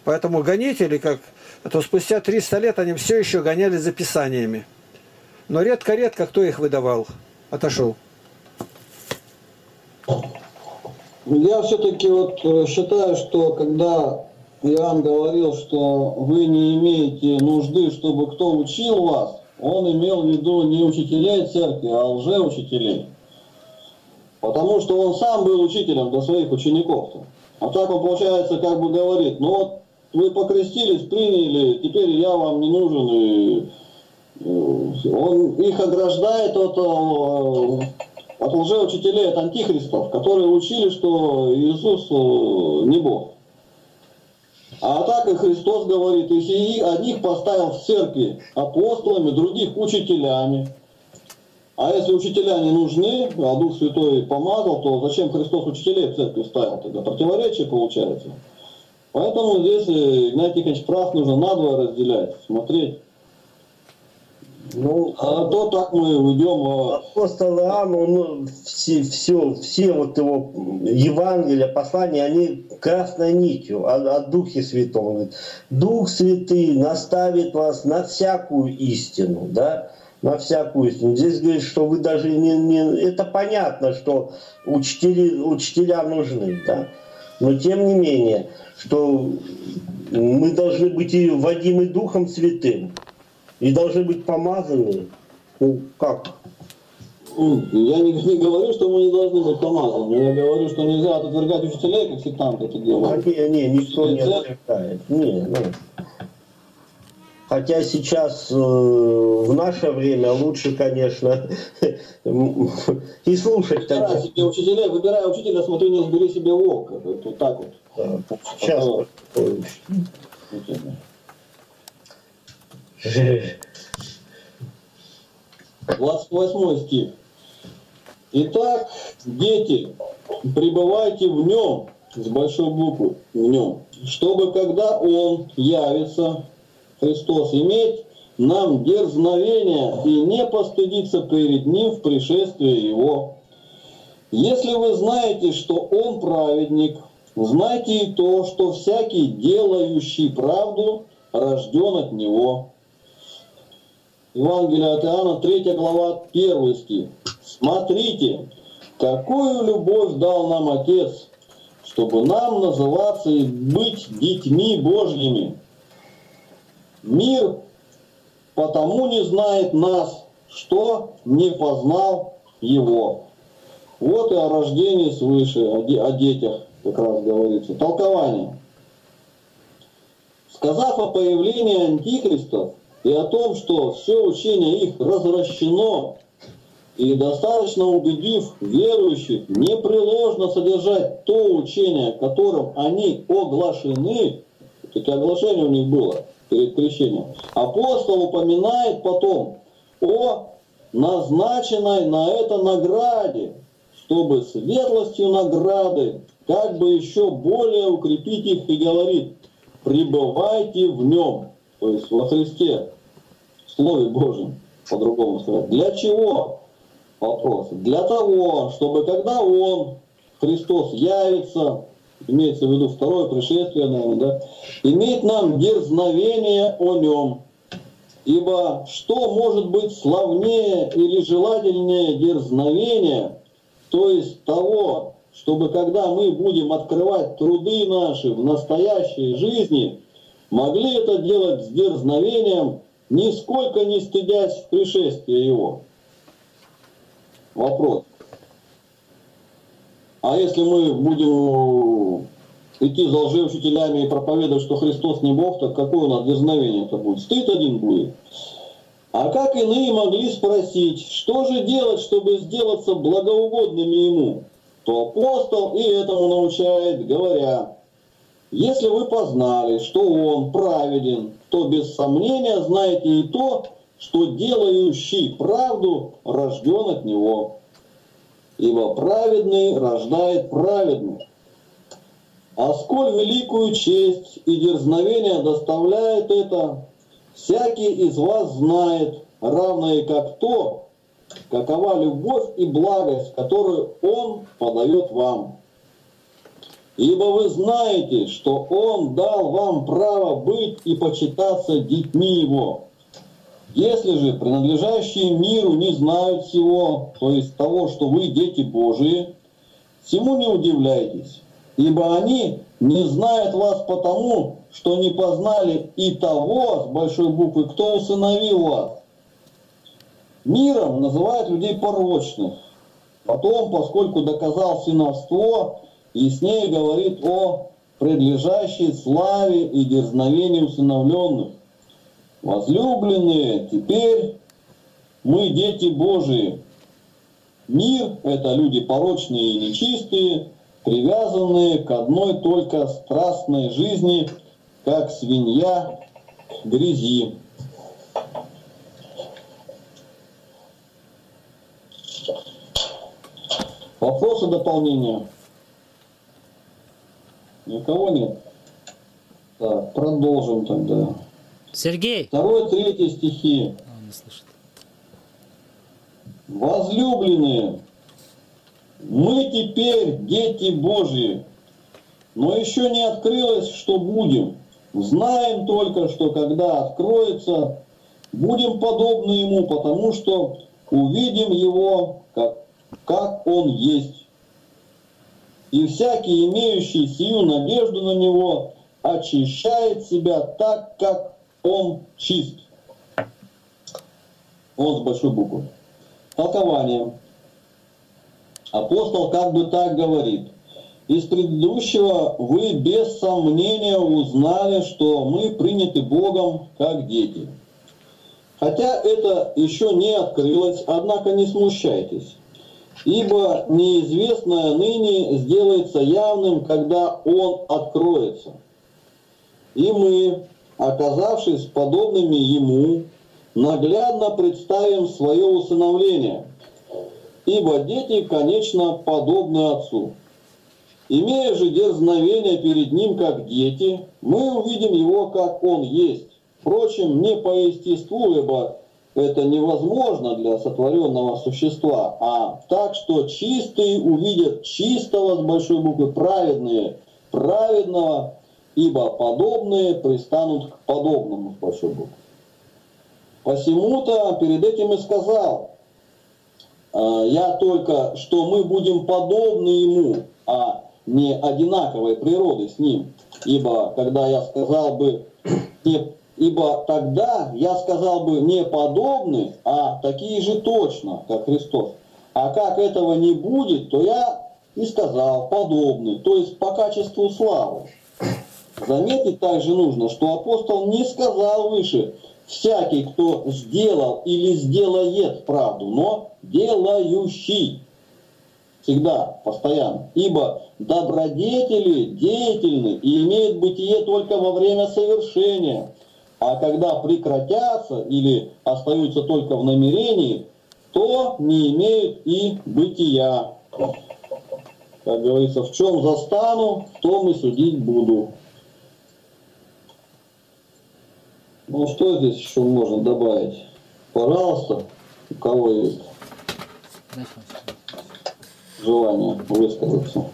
Поэтому гонители, как... то спустя 300 лет они все еще гоняли за писаниями. Но редко-редко кто их выдавал. Отошел. Я все-таки вот считаю, что когда Иоанн говорил, что вы не имеете нужды, чтобы кто учил вас, он имел в виду не учителей церкви, а лжеучителей. Потому что он сам был учителем для своих учеников-то. А так он, получается, как бы говорит, ну вот вы покрестились, приняли, теперь я вам не нужен. И он их ограждает от лжеучителей, от антихристов, которые учили, что Иисус не Бог. А так и Христос говорит, и одних поставил в церкви апостолами, других учителями. А если учителя не нужны, а Дух Святой помазал, то зачем Христос учителей в церкви ставил? Тогда противоречие получается. Поэтому здесь Игнатий Тихонович прав, нужно надвое разделять, смотреть. Ну, а то так мы уйдем. Апостол Иоанн, он, все вот его Евангелия, послания, они красной нитью от Духа Святого. Он говорит, Дух Святый наставит вас на всякую истину, да? На всякую истину. Здесь говорит, что вы даже не... Это понятно, что учителя нужны, да? Но тем не менее, что мы должны быть и водимы Духом Святым, и должны быть помазаны. Ну, как? Я не говорю, что мы не должны быть помазаны. Я говорю, что нельзя отвергать учителей, как сектанты это делают. Не, никто не отвергает. Хотя сейчас, в наше время, лучше, конечно, и слушать. Выбирай себе учителя, смотри, не сбери себе волка. Вот так вот. Да, сейчас. Вот. 28 стих. Итак, дети, пребывайте в нем, с большой буквы, в нем, чтобы когда он явится... Христос, иметь нам дерзновение и не постыдиться перед Ним в пришествии Его. Если вы знаете, что Он праведник, знайте и то, что всякий, делающий правду, рожден от Него. Евангелие от Иоанна, 3 глава, 1 стих. Смотрите, какую любовь дал нам Отец, чтобы нам называться и быть детьми Божьими. Мир потому не знает нас, что не познал Его. Вот и о рождении свыше, о детях как раз говорится. Толкование. Сказав о появлении антихристов и о том, что все учение их развращено, и достаточно убедив верующих непреложно содержать то учение, которым они оглашены, Это оглашение у них было перед крещением. Апостол упоминает потом о назначенной на это награде, чтобы светлостью награды как бы еще более укрепить их, и говорит: пребывайте в нем, то есть во Христе, в Слове Божьем, по-другому сказать. Для чего? Вопрос. Для того, чтобы когда Он, Христос, явится, имеется в виду второе пришествие, наверное, да, иметь нам дерзновение о нем. Ибо что может быть славнее или желательнее дерзновения, то есть того, чтобы когда мы будем открывать труды наши в настоящей жизни, могли это делать с дерзновением, нисколько не стыдясь пришествия Его. Вопрос. А если мы будем идти за лжеучителями и проповедовать, что Христос не Бог, так какое у нас дерзновение-то будет? Стыд один будет. А как иные могли спросить, что же делать, чтобы сделаться благоугодными Ему? То апостол и этому научает, говоря: если вы познали, что Он праведен, то без сомнения знаете и то, что делающий правду рожден от Него. Ибо праведный рождает праведный. А сколь великую честь и дерзновение доставляет это, всякий из вас знает, равно и как то, какова любовь и благость, которую Он подает вам. Ибо вы знаете, что Он дал вам право быть и почитаться детьми Его. Если же принадлежащие миру не знают всего, то есть того, что вы дети Божии, всему не удивляйтесь, ибо они не знают вас потому, что не познали и того, с большой буквы, кто усыновил вас. Миром называют людей порочных. Потом, поскольку доказал сыновство, яснее говорит о предлежащей славе и дерзновении усыновленных. Возлюбленные, теперь мы дети Божии. Мир – это люди порочные и нечистые, привязанные к одной только страстной жизни, как свинья к грязи. Вопросы, дополнения? Никого нет? Так, продолжим тогда. Сергей. 2-3 стихи. Он не слышит. Возлюбленные, мы теперь дети Божьи, но еще не открылось, что будем. Знаем только, что когда откроется, будем подобны Ему, потому что увидим Его, как Он есть. И всякий, имеющий сию надежду на Него, очищает себя так, как Он чист. Он с большой буквы. Толкование. Апостол как бы так говорит: из предыдущего вы без сомнения узнали, что мы приняты Богом как дети. Хотя это еще не открылось, однако не смущайтесь. Ибо неизвестное ныне сделается явным, когда Он откроется. И мы, оказавшись подобными Ему, наглядно представим свое усыновление. Ибо дети, конечно, подобны Отцу. Имея же дерзновение перед Ним, как дети, мы увидим Его, как Он есть. Впрочем, не по естеству, ибо это невозможно для сотворенного существа, а так, что чистые увидят чистого, с большой буквы, праведные, праведного, ибо подобные пристанут к подобному, с большой буквы. Посему-то перед этим и сказал я только, что мы будем подобны Ему, а не одинаковой природы с Ним. Ибо тогда я сказал бы не подобны, а такие же точно, как Христос. А как этого не будет, то я и сказал подобны, то есть по качеству славы. Заметить также нужно, что апостол не сказал выше: всякий, кто сделал или сделает правду, но делающий. всегда, постоянно. Ибо добродетели деятельны и имеют бытие только во время совершения, а когда прекратятся или остаются только в намерении, то не имеют и бытия. Как говорится, в чем застану, в том и судить буду. Ну что здесь еще можно добавить? Пожалуйста, у кого есть желание высказаться.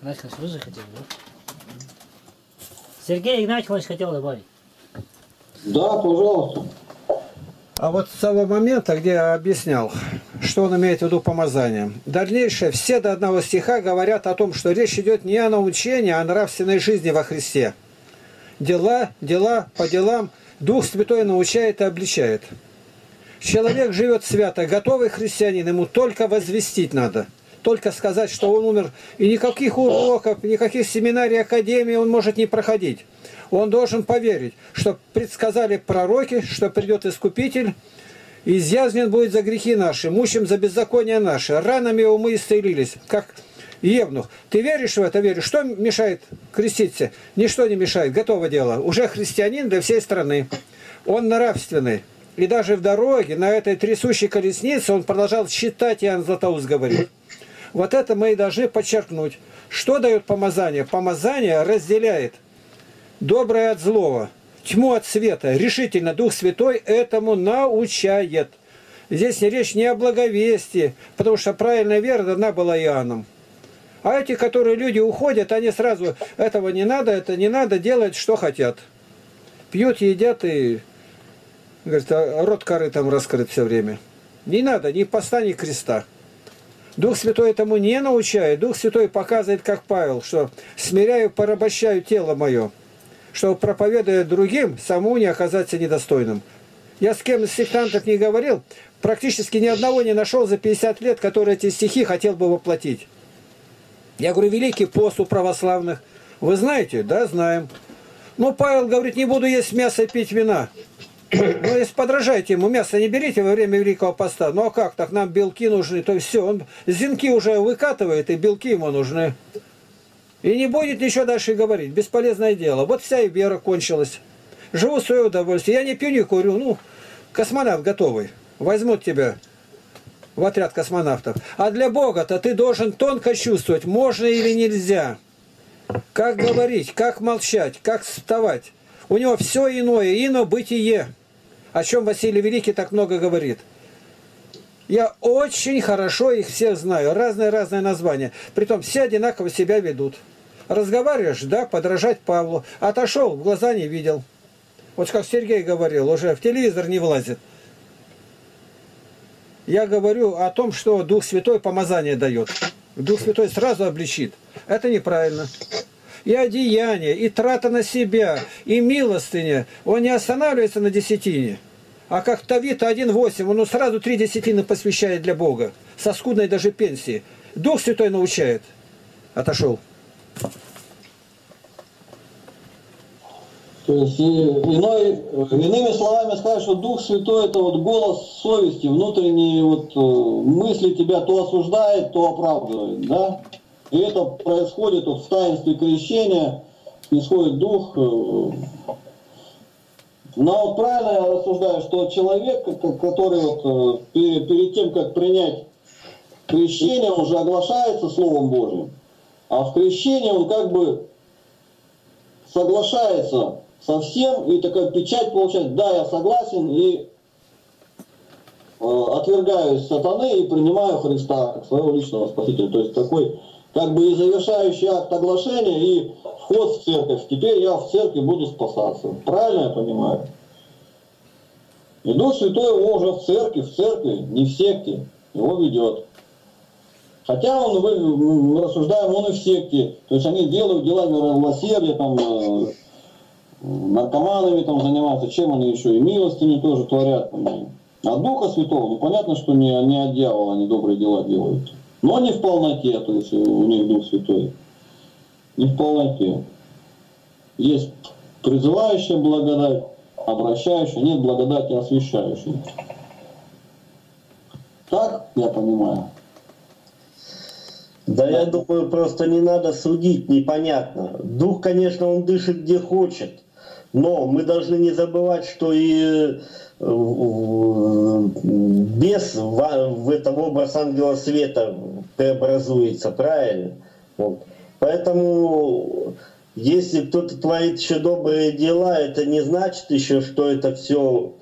Игнатьевич, вы захотели, да? Сергей Игнатьевич хотел добавить. Да, пожалуйста. А вот с того момента, где я объяснял, что он имеет в виду помазанием, дальнейшее все до одного стиха говорят о том, что речь идет не о научении, а о нравственной жизни во Христе. Дела, дела, по делам. Дух Святой научает и обличает. Человек живет свято, готовый христианин, ему только возвестить надо. Только сказать, что он умер. И никаких уроков, никаких семинарий, академий он может не проходить. Он должен поверить, что предсказали пророки, что придет Искупитель, и изъязвлен будет за грехи наши, мучим за беззакония наши. Ранами его мы исцелились, как евнух. Ты веришь в это? Веришь. Что мешает креститься? Ничто не мешает. Готово дело. Уже христианин для всей страны. Он нравственный. И даже в дороге, на этой трясущей колеснице, он продолжал считать, Иоанн Златоуст говорит. Вот это мы и должны подчеркнуть. Что дает помазание? Помазание разделяет доброе от злого, тьму от света. Решительно Дух Святой этому научает. Здесь речь не о благовестии, потому что правильная вера дана была Иоанном. А эти, которые люди уходят, они сразу, этого не надо, это не надо, делают, что хотят. Пьют, едят и, говорит, рот корытом раскрыт все время. Не надо ни поста, ни креста. Дух Святой этому не научает. Дух Святой показывает, как Павел, что смиряю, порабощаю тело мое, чтобы, проповедуя другим, самому не оказаться недостойным. Я с кем из сектантов не говорил, практически ни одного не нашел за 50 лет, который эти стихи хотел бы воплотить. Я говорю, великий пост у православных. Вы знаете? Да, знаем. Ну, Павел говорит, не буду есть мясо и пить вина. Ну, если подражаете ему, мясо не берите во время великого поста. Ну, а как так? Нам белки нужны. То есть все, он зенки уже выкатывает, и белки ему нужны. И не будет ничего дальше говорить. Бесполезное дело. Вот вся и вера кончилась. Живу в свое удовольствие. Я не пью, не курю. Ну, космонавт готовый. Возьмут тебя в отряд космонавтов. А для Бога-то ты должен тонко чувствовать, можно или нельзя. Как говорить, как молчать, как вставать. У него все иное, ино бытие, о чем Василий Великий так много говорит. Я очень хорошо их всех знаю. Разные-разные названия. Притом все одинаково себя ведут. Разговариваешь, да, подражать Павлу. Отошел, в глаза не видел. Вот как Сергей говорил, уже в телевизор не влазит. Я говорю о том, что Дух Святой помазание дает. Дух Святой сразу обличит. Это неправильно. И одеяние, и трата на себя, и милостыня. Он не останавливается на десятине. А как Тавита 1,8, он сразу 3 десятины посвящает для Бога. Со скудной даже пенсии. Дух Святой научает. Отошел. То есть, иными словами сказать, что Дух Святой – это вот голос совести, внутренние вот мысли тебя то осуждает, то оправдывает, да? И это происходит вот в таинстве крещения, исходит Дух. Но вот правильно я рассуждаю, что человек, который вот перед тем, как принять крещение, он же оглашается Словом Божьим, а в крещении он как бы соглашается совсем, и такая печать получать, да, я согласен, и отвергаюсь сатаны и принимаю Христа как своего личного спасителя. То есть такой как бы и завершающий акт оглашения, и вход в церковь. Теперь я в церкви буду спасаться. Правильно я понимаю? И Дух Святой его уже в церкви, не в секте, его ведет. Хотя он, мы рассуждаем, он и в секте. То есть они делают дела милосердия, там, наркоманами там занимаются, чем они еще и милостями тоже творят. Там. От Духа Святого, ну понятно, что не от дьявола они добрые дела делают. Но не в полноте, то есть у них Дух Святой. Не в полноте. Есть призывающая благодать, обращающая, нет благодати освящающей. Так я понимаю? Да, я думаю, просто не надо судить, непонятно. Дух, конечно, он дышит где хочет, но мы должны не забывать, что и бес в этом образ ангела света преобразуется, правильно? Вот. Поэтому, если кто-то творит еще добрые дела, это не значит еще, что это все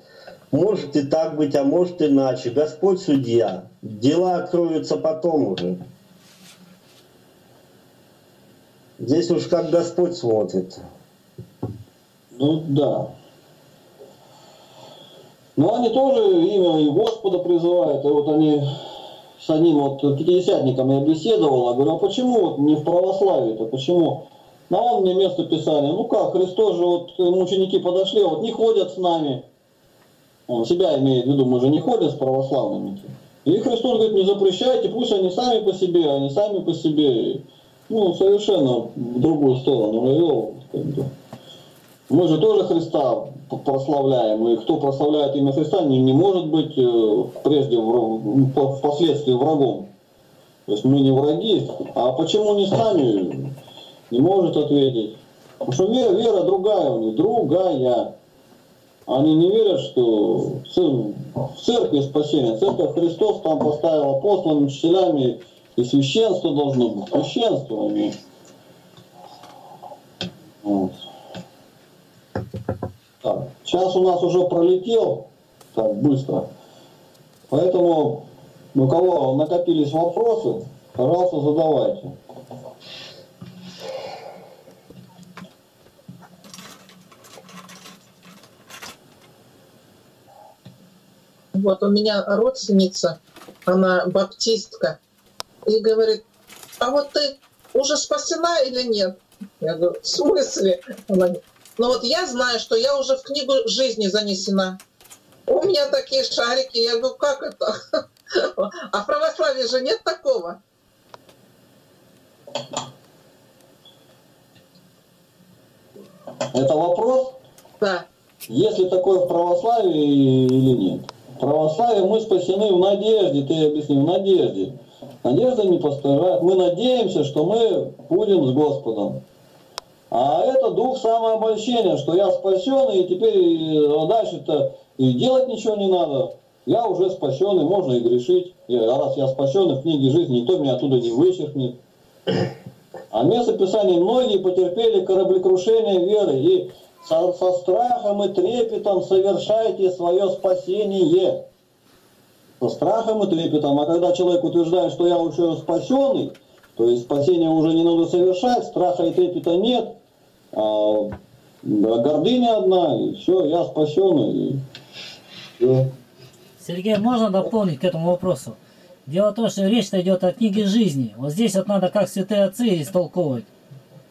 может и так быть, а может иначе. Господь судья, дела откроются потом уже. Здесь уж как Господь смотрит. Ну да. Но они тоже имя и Господа призывают. И вот они с одним вот пятидесятником я беседовал. Я говорю, а почему вот не в православии-то? Почему? А он мне место писания. Ну как, Христос же, вот ученики подошли, а вот не ходят с нами. Он себя имеет в виду, мы же не ходим с православными. И Христос говорит, не запрещайте, пусть они сами по себе, они сами по себе. Ну, совершенно в другую сторону навел. Мы же тоже Христа прославляем, и кто прославляет имя Христа, не может быть прежде, впоследствии врагом. То есть мы не враги, а почему не сами, не может ответить. Потому что вера, вера другая у них, другая. Они не верят, что в церкви спасение, церковь Христос там поставил апостолами, учителями, и священство должно быть, священство имеет. Вот. Так, час у нас уже пролетел так быстро, поэтому у кого накопились вопросы, пожалуйста, задавайте. Вот у меня родственница, она баптистка. И говорит, а вот ты уже спасена или нет? Я говорю, в смысле? Она говорит, ну вот я знаю, что я уже в книгу жизни занесена. У меня такие шарики. Я говорю, как это? А в православии же нет такого. Это вопрос? Да. Есть ли такое в православии или нет? В православии мы спасены в надежде, ты объяснил, в надежде. Надежда не пострадает. Мы надеемся, что мы будем с Господом. А это дух самообольщения, что я спасен, и теперь дальше-то и делать ничего не надо. Я уже спасен, и можно и грешить. А раз я спасен, и в книге жизни никто меня оттуда не вычеркнет. А место Писания многие потерпели кораблекрушение веры, и со страхом и трепетом совершайте свое спасение. Со страхом и трепетом. А когда человек утверждает, что я уже спасенный, то есть спасение уже не надо совершать, страха и трепета нет, а гордыня одна, и все, я спасенный. И... Сергей, можно дополнить к этому вопросу? Дело в том, что речь-то идет о книге жизни. Вот здесь вот надо как святые отцы истолковывать.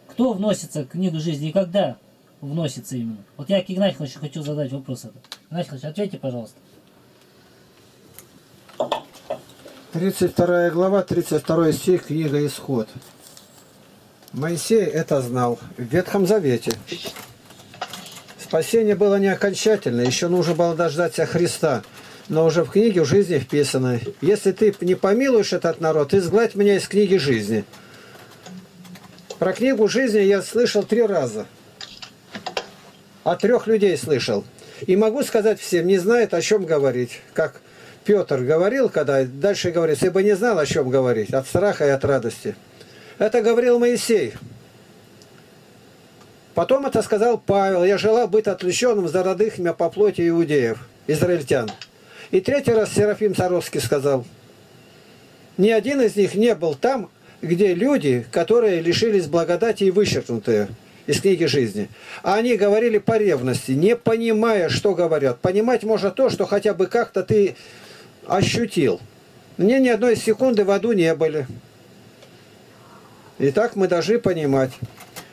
Кто вносится в книгу жизни и когда вносится именно? Вот я к Игнатию Тихоновичу хочу задать вопрос. Игнатий Тихонович, ответьте, пожалуйста. 32 глава, 32 стих, книга Исход. Моисей это знал в Ветхом Завете. Спасение было не окончательно, еще нужно было дождаться Христа, но уже в книге жизни вписано. Если ты не помилуешь этот народ, изгладь меня из книги жизни. Про книгу жизни я слышал 3 раза. От 3 людей слышал. И могу сказать всем, не знает, о чем говорить, как Петр говорил, когда дальше говорит, ибо не знал, о чем говорить, от страха и от радости. Это говорил Моисей. Потом это сказал Павел. Я желал быть отличенным за родыхами по плоти иудеев, израильтян. И 3-й раз Серафим Саровский сказал. Ни один из них не был там, где люди, которые лишились благодати и вычеркнутые из книги жизни. А они говорили по ревности, не понимая, что говорят. Понимать можно то, что хотя бы как-то ты... ощутил. Мне ни одной секунды в аду не были. И так мы должны понимать.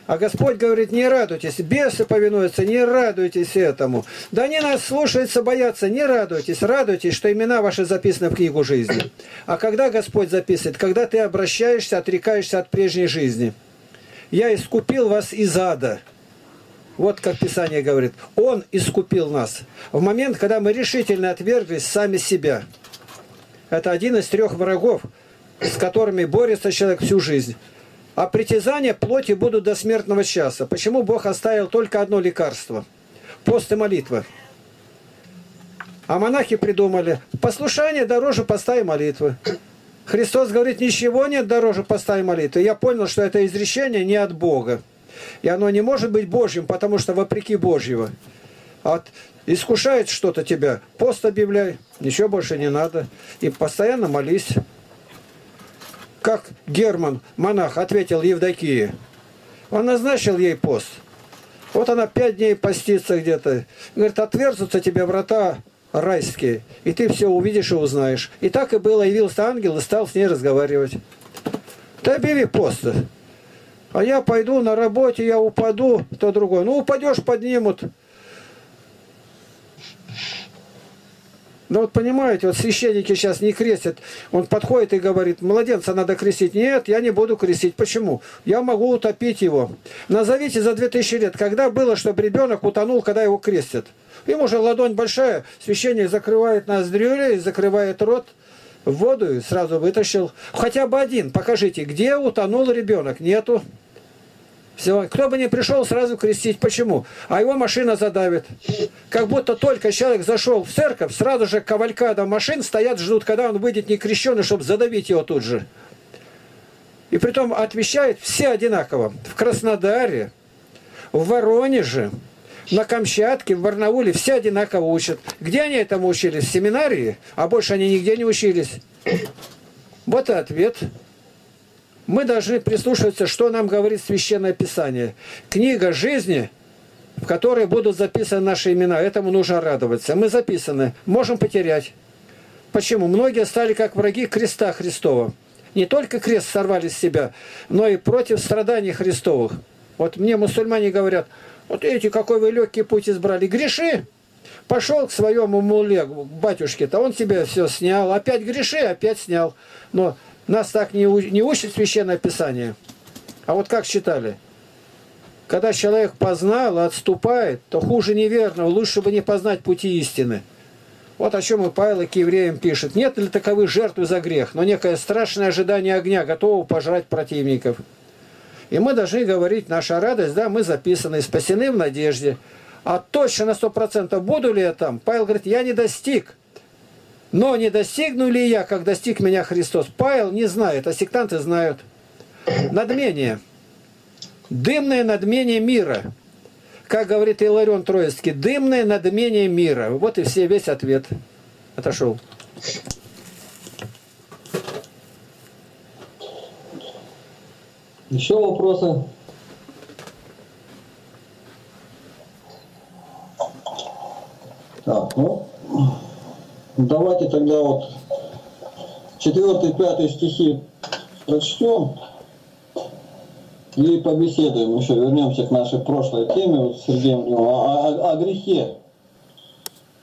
А Господь говорит, не радуйтесь. Бесы повинуются, не радуйтесь этому. Да они нас слушаются, боятся, не радуйтесь. Радуйтесь, что имена ваши записаны в книгу жизни. А когда Господь записывает? Когда ты обращаешься, отрекаешься от прежней жизни. Я искупил вас из ада. Вот как Писание говорит. Он искупил нас. В момент, когда мы решительно отверглись сами себя. это один из трех врагов, с которыми борется человек всю жизнь. А притязания плоти будут до смертного часа. Почему Бог оставил только одно лекарство? Пост и молитва. А монахи придумали: послушание дороже поста и молитвы. Христос говорит: ничего нет дороже поста и молитвы. Я понял, что это изречение не от Бога. И оно не может быть Божьим, потому что вопреки Божьего. Искушает что-то тебя — пост объявляй, ничего больше не надо. И постоянно молись. Как Герман, монах, ответил Евдокии. Он назначил ей пост. Вот она 5 дней постится где-то. Говорит: отверзутся тебе врата райские, и ты все увидишь и узнаешь. И так и было. Явился ангел и стал с ней разговаривать. Ты объяви пост. А я пойду на работе, я упаду, то другое. Ну, упадешь — поднимут. Ну вот понимаете, вот священники сейчас не крестят. Он подходит и говорит: младенца надо крестить. Нет, я не буду крестить. Почему? Я могу утопить его. Назовите за 2000 лет, когда было, чтобы ребенок утонул, когда его крестят. Ему же ладонь большая. Священник закрывает ноздрю и закрывает рот в воду и сразу вытащил. Хотя бы один покажите, где утонул ребенок. Нету. Все. Кто бы ни пришел, сразу крестить. Почему? А его машина задавит. Как будто только человек зашел в церковь, сразу же кавалькада машин стоят, ждут, когда он выйдет некрещеный, чтобы задавить его тут же. И притом отвечают все одинаково. В Краснодаре, в Воронеже, на Камчатке, в Барнауле все одинаково учат. Где они этому учились? В семинарии? А больше они нигде не учились. Вот и ответ. Мы должны прислушиваться, что нам говорит Священное Писание. Книга жизни, в которой будут записаны наши имена. Этому нужно радоваться. Мы записаны. Можем потерять. Почему? Многие стали как враги креста Христова. Не только крест сорвали с себя, но и против страданий Христовых. Вот мне мусульмане говорят: вот видите, какой вы легкий путь избрали. Греши. Пошел к своему муле, к батюшке-то, он тебе все снял. Опять греши, опять снял. Но... нас так не учит Священное Писание. А вот как читали? Когда человек познал и отступает, то хуже неверного, лучше бы не познать пути истины. Вот о чем и Павел к евреям пишет. Нет ли таковых жертвы за грех, но некое страшное ожидание огня, готового пожрать противников. И мы должны говорить: наша радость, да, мы записаны, спасены в надежде. А точно на 100% буду ли я там? Павел говорит: я не достиг. Но не достигну ли я, как достиг меня Христос? Павел не знает, а сектанты знают. Надмение. Дымное надмение мира. Как говорит Иларион Троицкий, дымное надмение мира. Вот и все, весь ответ. Отошел. Еще вопросы? Так, ну... давайте тогда вот 4-5 стихи прочтем и побеседуем еще. Вернемся к нашей прошлой теме вот с Сергеем о грехе.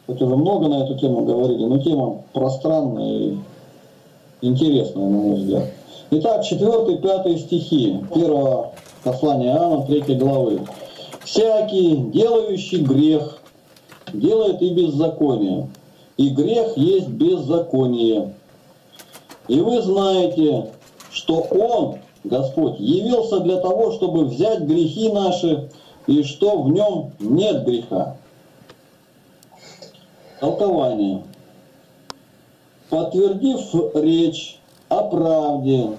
Вот уже много на эту тему говорили, но тема пространная и интересная, на мой взгляд. Итак, 4-5 стихи 1-го послания Иоанна, 3 главы. «Всякий, делающий грех, делает и беззаконие. И грех есть беззаконие. И вы знаете, что Он, Господь, явился для того, чтобы взять грехи наши, и что в Нем нет греха». Толкование. «Подтвердив речь о правде,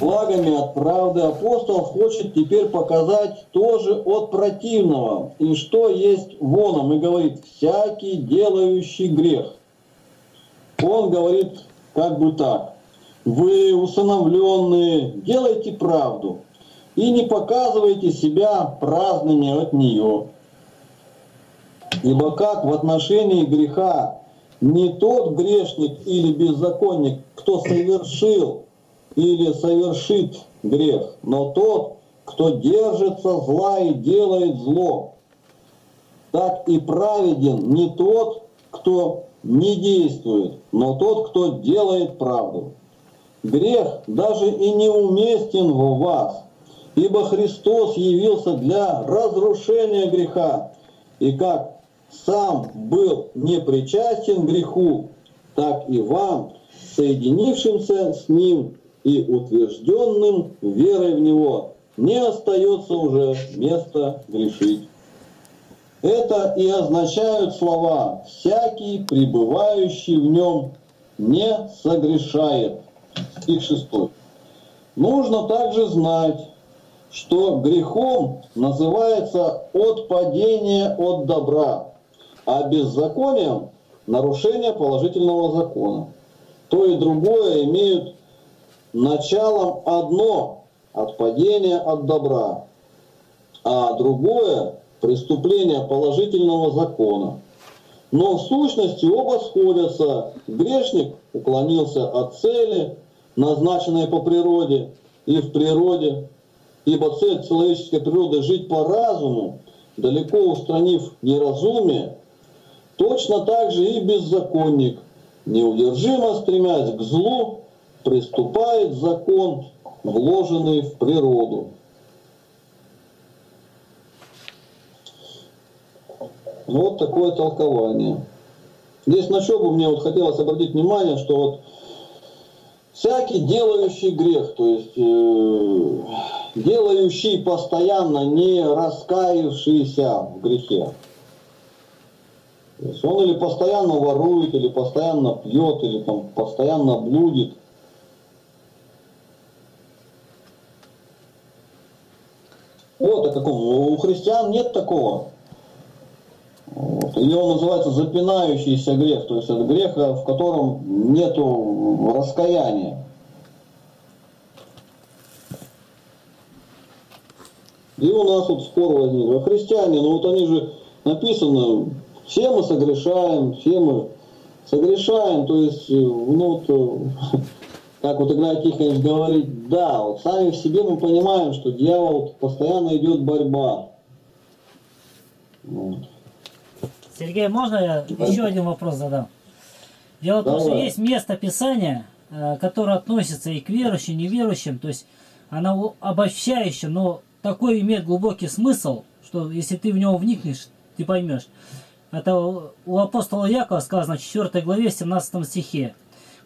благами от правды, апостол хочет теперь показать тоже от противного, и что есть воном, и говорит: всякий, делающий грех». Он говорит как бы так: вы, усыновленные, делайте правду, и не показывайте себя праздными от нее. Ибо как в отношении греха не тот грешник или беззаконник, кто совершил или совершит грех, но тот, кто держится зла и делает зло, так и праведен не тот, кто не действует, но тот, кто делает правду. Грех даже и не уместен в вас, ибо Христос явился для разрушения греха, и как сам был непричастен греху, так и вам, соединившимся с Ним и утвержденным верой в Него, не остается уже места грешить. Это и означают слова «всякий, пребывающий в Нем, не согрешает». Стих 6. Нужно также знать, что грехом называется отпадение от добра, а беззаконием – нарушение положительного закона. То и другое имеют началом одно – отпадение от добра, а другое – преступление положительного закона. Но в сущности оба сходятся. Грешник уклонился от цели, назначенной по природе и в природе, ибо цель человеческой природы – жить по разуму, далеко устранив неразумие. Точно так же и беззаконник, неудержимо стремясь к злу, приступает закон, вложенный в природу. Вот такое толкование. Здесь на что бы мне хотелось обратить внимание, что всякий делающий грех, то есть делающий постоянно не раскаявшийся в грехе. То есть он или постоянно ворует, или постоянно пьет, или там, постоянно блудит. Вот о каком. У христиан нет такого. Вот. Или он называется запинающийся грех, то есть это грех, в котором нету раскаяния. И у нас вот спор возник. А христиане, ну вот они же написано, все мы согрешаем, то есть, ну вот, как вот Игнатий Тихонович говорит, да, вот сами в себе мы понимаем, что дьявол постоянно идет борьба. Вот. Сергей, можно я еще один вопрос задам? Дело в том, что есть место Писания, которое относится и к верующим, и неверующим, то есть оно обобщающее, но такой имеет глубокий смысл, что если ты в него вникнешь, ты поймешь. Это у апостола Якова сказано в 4 главе, 17 стихе.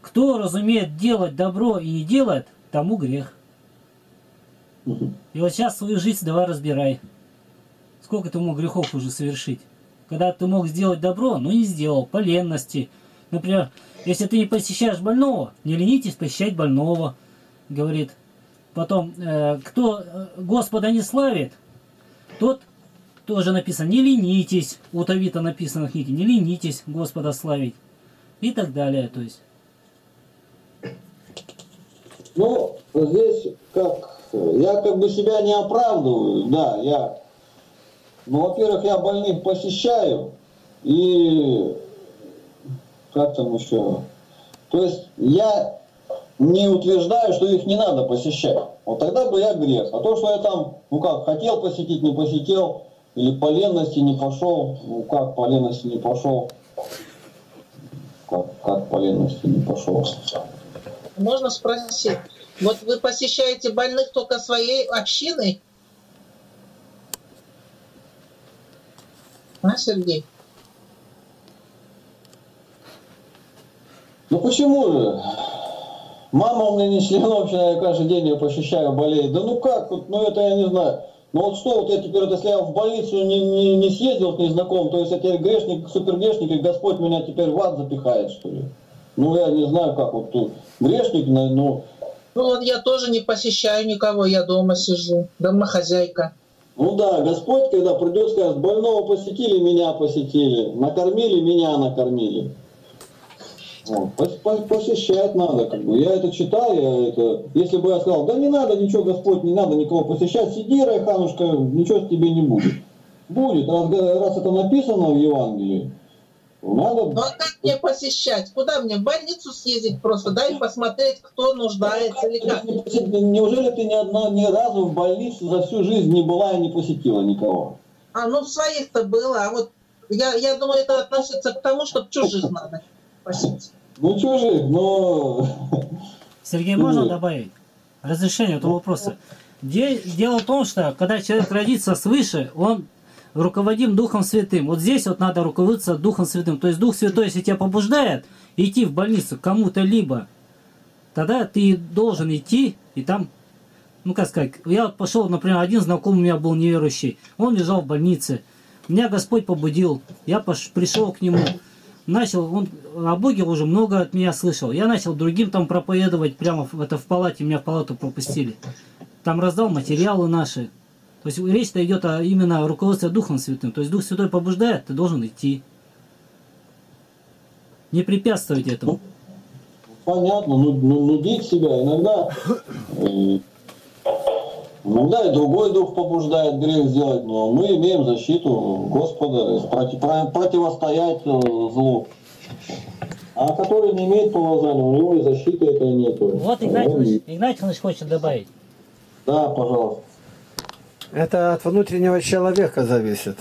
«Кто разумеет делать добро и не делает, тому грех». И вот сейчас свою жизнь давай разбирай. Сколько ты мог грехов уже совершить? Когда ты мог сделать добро, но не сделал, по ленности. Например, если ты не посещаешь больного, не ленитесь посещать больного, говорит. Потом, кто Господа не славит, тот тоже написано, не ленитесь. У Тавита написано в книге, не ленитесь Господа славить. И так далее, то есть. Ну, здесь как, я как бы себя не оправдываю, да, я... Ну, во-первых, я больных посещаю, и как там еще? То есть я не утверждаю, что их не надо посещать. Вот тогда бы я грех. А то, что я там, ну как, хотел посетить, не посетил, или по ленности не пошел, ну как по ленности не пошел, как по ленности не пошел. Можно спросить, вот вы посещаете больных только своей общиной? А, Сергей? Ну почему же? Мама у меня не член общины, я каждый день ее посещаю, болеет. Да ну как? Ну это я не знаю. Ну вот что, вот я теперь, вот, если я в больницу не съездил к незнакомым, то есть я теперь грешник, супергрешник, и Господь меня теперь в ад запихает, что ли? Ну я не знаю, как вот тут грешник, ну... Ну вот я тоже не посещаю никого, я дома сижу, домохозяйка. Ну да, Господь, когда придет, скажет, больного посетили, меня посетили, накормили, меня накормили. Вот. Посещать надо, как бы. Я это читал, я это... Если бы я сказал, да не надо ничего, Господь, не надо никого посещать, сиди, Райханушка, ничего с тебе не будет. Будет, раз это написано в Евангелии, надо... Ну а как мне посещать? Куда мне? В больницу съездить просто, да, и посмотреть, кто нуждается или как? Неужели ты ни разу в больнице за всю жизнь не была и не посетила никого? А, ну в своих-то было, а вот я думаю, это относится к тому, что чужих надо посетить. Ну чужих, но... Сергей, можно добавить разрешение этого вопроса? Дело в том, что когда человек родится свыше, он руководим Духом Святым. Вот здесь вот надо руководиться Духом Святым. То есть Дух Святой, если тебя побуждает идти в больницу кому-то либо, тогда ты должен идти и там, ну как сказать, я пошел, например, один знакомый у меня был неверующий, он лежал в больнице, меня Господь побудил, я пришел к нему, начал, он о Боге уже много от меня слышал, я начал другим там проповедовать, прямо в палате, меня в палату пропустили, там раздал материалы наши. То есть речь-то идет именно о руководстве Духом Святым. То есть Дух Святой побуждает, ты должен идти. Не препятствовать этому. Понятно, но ведить себя иногда. Иногда и другой Дух побуждает грех сделать, но мы имеем защиту Господа, противостоять злу. А который не имеет помазания, у него и защиты этой нет. Вот Игнатьевич хочет добавить. Да, пожалуйста. Это от внутреннего человека зависит.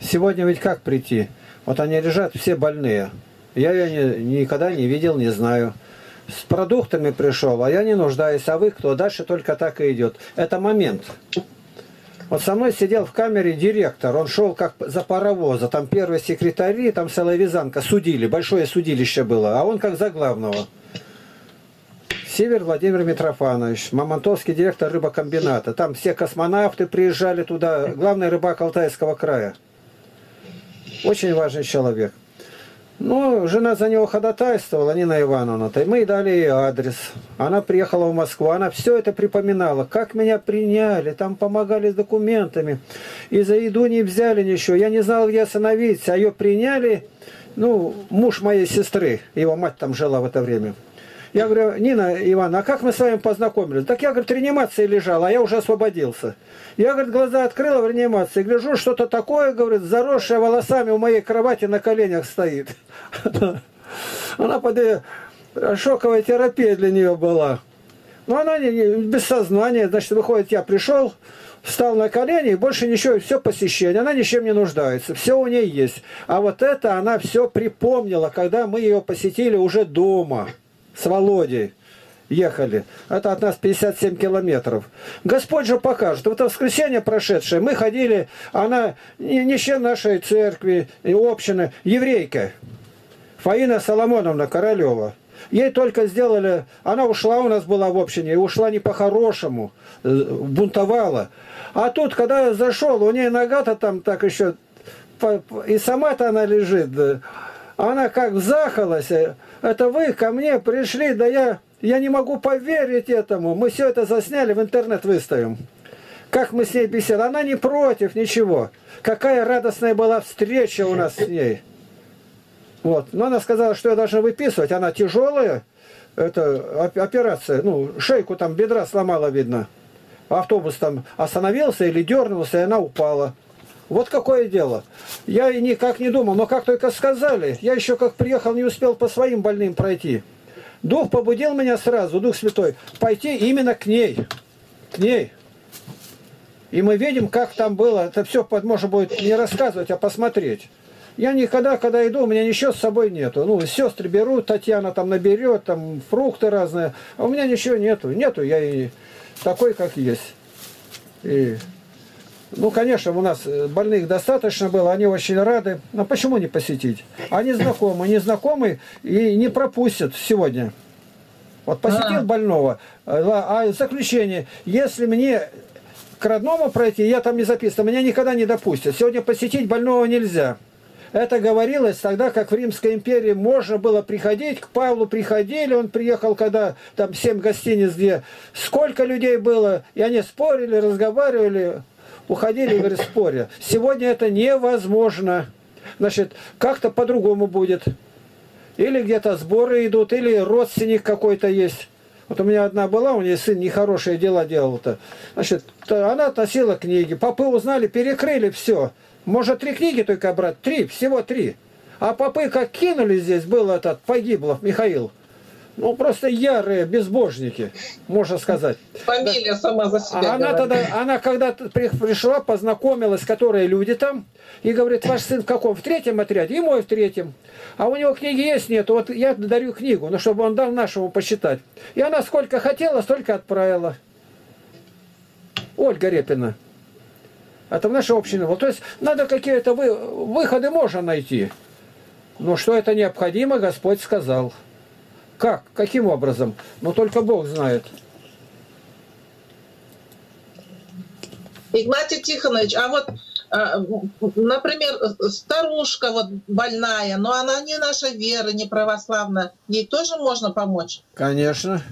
Сегодня ведь как прийти? Вот они лежат все больные. Я ее никогда не видел, не знаю. С продуктами пришел, а я не нуждаюсь. А вы кто? Дальше только так и идет. Это момент. Вот со мной сидел в камере директор. Он шел как за паровоза. Там первые секретари, там целая вязанка. Судили, большое судилище было. А он как за главного. Север Владимир Митрофанович, Мамонтовский директор рыбокомбината. Там все космонавты приезжали туда. Главный рыбак Алтайского края. Очень важный человек. Ну, жена за него ходатайствовала, Нина Ивановна-то. И мы дали ей адрес. Она приехала в Москву. Она все это припоминала. Как меня приняли, там помогали с документами. И за еду не взяли ничего. Я не знал, где остановиться. А ее приняли, ну, муж моей сестры. Его мать там жила в это время. Я говорю, Нина Ивановна, а как мы с вами познакомились? Так я, говорит, в реанимации лежал, а я уже освободился. Я, говорит, глаза открыла в реанимации, гляжу, что-то такое, говорит, заросшее волосами у моей кровати на коленях стоит. Она под шоковая терапия для нее была. Но она без сознания, значит, выходит, я пришел, встал на колени, и больше ничего, все посещение, она ничем не нуждается, все у нее есть. А вот это она все припомнила, когда мы ее посетили уже дома. С Володей ехали. Это от нас 57 километров. Господь же покажет. Вот воскресенье прошедшее мы ходили, она не член нашей церкви и общины, еврейка. Фаина Соломоновна Королева. Ей только сделали... Она ушла, у нас была в общине, и ушла не по-хорошему. Бунтовала. А тут, когда я зашел, у нее нога-то там так еще... И сама-то она лежит... Она как взахалась, это вы ко мне пришли, да я не могу поверить этому. Мы все это засняли, в интернет выставим. Как мы с ней беседовали, она не против ничего. Какая радостная была встреча у нас с ней. Вот. Но она сказала, что я должна выписывать, она тяжелая, это операция, ну шейку там, бедра сломала, видно. Автобус там остановился или дернулся, и она упала. Вот какое дело. Я и никак не думал, но как только сказали, я еще как приехал, не успел по своим больным пройти. Дух побудил меня сразу, Дух Святой, пойти именно к ней. К ней. И мы видим, как там было. Это все можно будет не рассказывать, а посмотреть. Я никогда, когда иду, у меня ничего с собой нету. Ну, сестры берут, Татьяна там наберет, там фрукты разные. А у меня ничего нету. Нету, я и такой, как есть. И... Ну, конечно, у нас больных достаточно было, они очень рады. Но почему не посетить? Они знакомы, незнакомы и не пропустят сегодня. Вот посетил больного, а заключение, если мне к родному пройти, я там не записан, меня никогда не допустят. Сегодня посетить больного нельзя. Это говорилось тогда, как в Римской империи можно было приходить, к Павлу приходили, он приехал, когда там 7 гостиниц, где сколько людей было, и они спорили, разговаривали. Уходили и говорят, споря. Сегодня это невозможно. Значит, как-то по-другому будет. Или где-то сборы идут, или родственник какой-то есть. Вот у меня одна была, у нее сын нехорошие дела делал-то. Значит, она относила книги. Попы узнали, перекрыли все. Может, 3 книги только брать? 3, всего 3. А попы как кинули здесь, был этот Погиблов Михаил. Ну, просто ярые безбожники, можно сказать. Фамилия сама за себя. Она, тогда, она когда пришла, познакомилась, которые люди там, и говорит, ваш сын в каком? В 3-м отряде? И мой в 3-м. А у него книги есть, нет? Вот я дарю книгу, ну, чтобы он дал нашему почитать. И она сколько хотела, столько отправила. Ольга Репина. Это в нашей общине было. То есть надо какие-то выходы можно найти. Но что это необходимо, Господь сказал. Как? Каким образом? Но только Бог знает. Игнатий Тихонович, а вот, например, старушка вот больная, но она не наша вера, не православная. Ей тоже можно помочь? Конечно.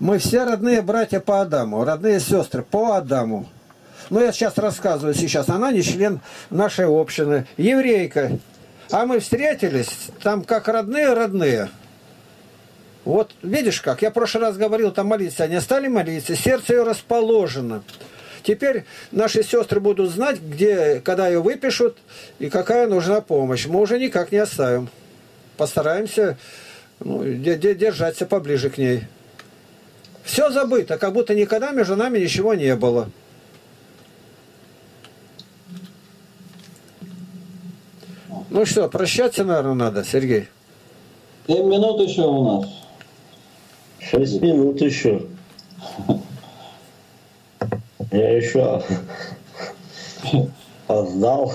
Мы все родные братья по Адаму, родные сестры по Адаму. Но я сейчас рассказываю сейчас. Она не член нашей общины, еврейка. А мы встретились там как родные-родные. Вот видишь как? Я в прошлый раз говорил, там молиться. Они стали молиться, сердце ее расположено. Теперь наши сестры будут знать, где, когда ее выпишут и какая нужна помощь. Мы уже никак не оставим. Постараемся держаться поближе к ней. Все забыто, как будто никогда между нами ничего не было. Ну что, прощаться, наверное, надо, Сергей. 7 минут еще у нас. 6 минут еще. Я еще опоздал.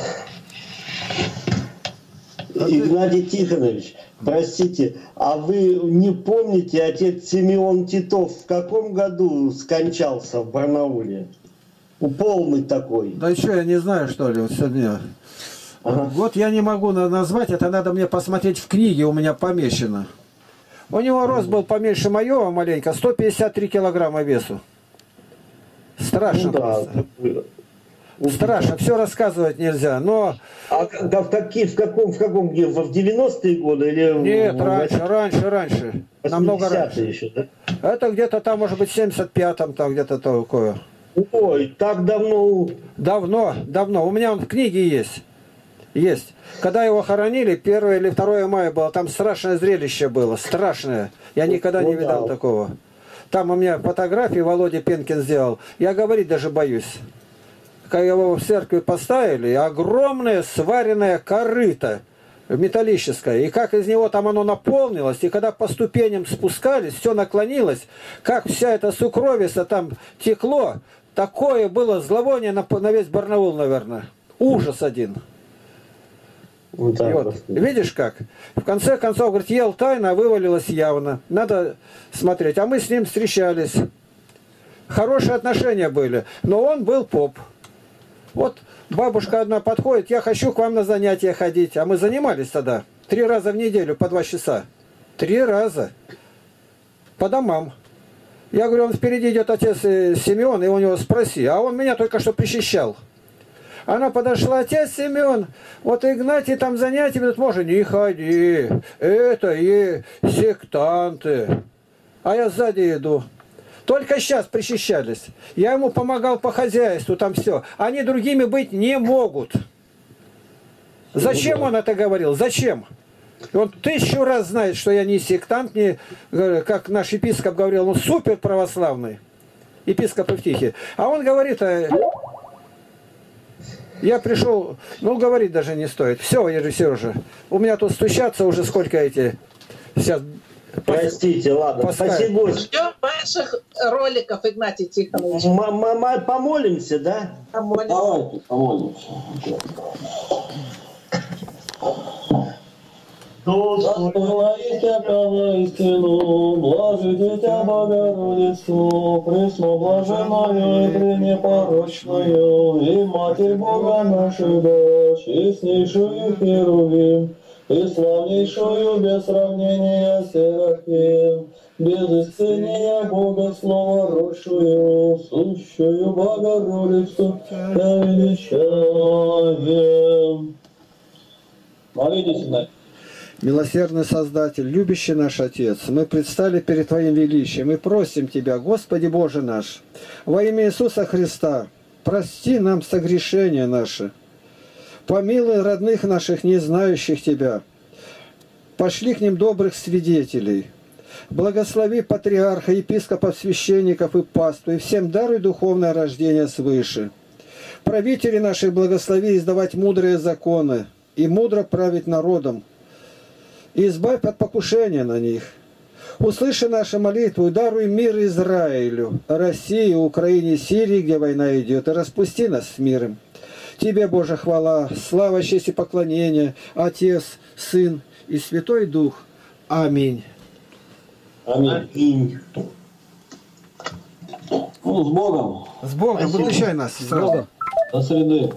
Игнатий Тихонович, простите, а вы не помните, отец Семеон Титов в каком году скончался в Барнауле? Полный такой. Да еще я не знаю, что ли, вот сегодня. Ага. Вот я не могу назвать, это надо мне посмотреть в книге, у меня помещено. У него рост был поменьше моего маленько, 153 килограмма весу. Страшно, ну, да. Страшно, все рассказывать нельзя, но... А да, в каком где? В 90-е годы? Или... Нет, раньше. Намного раньше. Еще, да? Это где-то там, может быть, в 75-м, там где-то такое. Ой, так давно... Давно. У меня он в книге есть. Есть. Когда его хоронили, 1 или 2 мая было, там страшное зрелище было, страшное. Я никогда не видал такого. Там у меня фотографии Володя Пенкин сделал. Я говорить даже боюсь. Когда его в церкви поставили, огромное сваренное корыто металлическое. И как из него там оно наполнилось, и когда по ступеням спускались, все наклонилось, как вся эта сукровица там текло. Такое было зловоние на весь Барнаул, наверное. Ужас один. Вот так, вот. Видишь как? В конце концов, говорит, ел тайно, а вывалилось явно. Надо смотреть. А мы с ним встречались. Хорошие отношения были. Но он был поп. Вот бабушка одна подходит, я хочу к вам на занятия ходить. А мы занимались тогда 3 раза в неделю по 2 часа. 3 раза. По домам. Я говорю, он впереди идет отец Семеон, и у него спроси. А он меня только что причащал. Она подошла, отец Семен, вот Игнатий там занятия ведут, можно не ходи, это и сектанты. А я сзади иду. Только сейчас причащались. Я ему помогал по хозяйству, там все. Они другими быть не могут. Зачем он это говорил? Зачем? Он 1000 раз знает, что я не сектант, не, как наш епископ говорил, он супер православный. Епископ Евтихий. А он говорит... Я пришел, ну говорить даже не стоит. Все, Сережа, у меня тут стучатся уже сколько эти... Сейчас... Простите, ладно, поставим. Спасибо. Ждем ваших роликов, Игнатий Тихонович. Помолимся, да? Помолимся. Давайте, помолимся. Благословит тебя воистину, блажите тебя Богородицу, пресноблаженную и пренепорочную, и Матерь Бога нашего, честнейшую Херувим, и славнейшую без сравнения Серафим, без исцеления Бога словородшую, сущую Богородицу величаем. Молитесь, Игнатий. Милосердный Создатель, любящий наш Отец, мы предстали перед Твоим величием и просим Тебя, Господи Боже наш, во имя Иисуса Христа, прости нам согрешения наши, помилуй родных наших, не знающих Тебя, пошли к ним добрых свидетелей, благослови патриарха, епископов, священников и паству, и всем даруй духовное рождение свыше. Правители наших благослови издавать мудрые законы и мудро править народом, и избавь от покушения на них. Услыши нашу молитву и даруй мир Израилю, России, Украине, Сирии, где война идет, и распусти нас с миром. Тебе, Боже, хвала, слава, честь и поклонение, Отец, Сын и Святой Дух. Аминь. Аминь. Ну, с Богом. С Богом. Выключай нас сразу. До среды.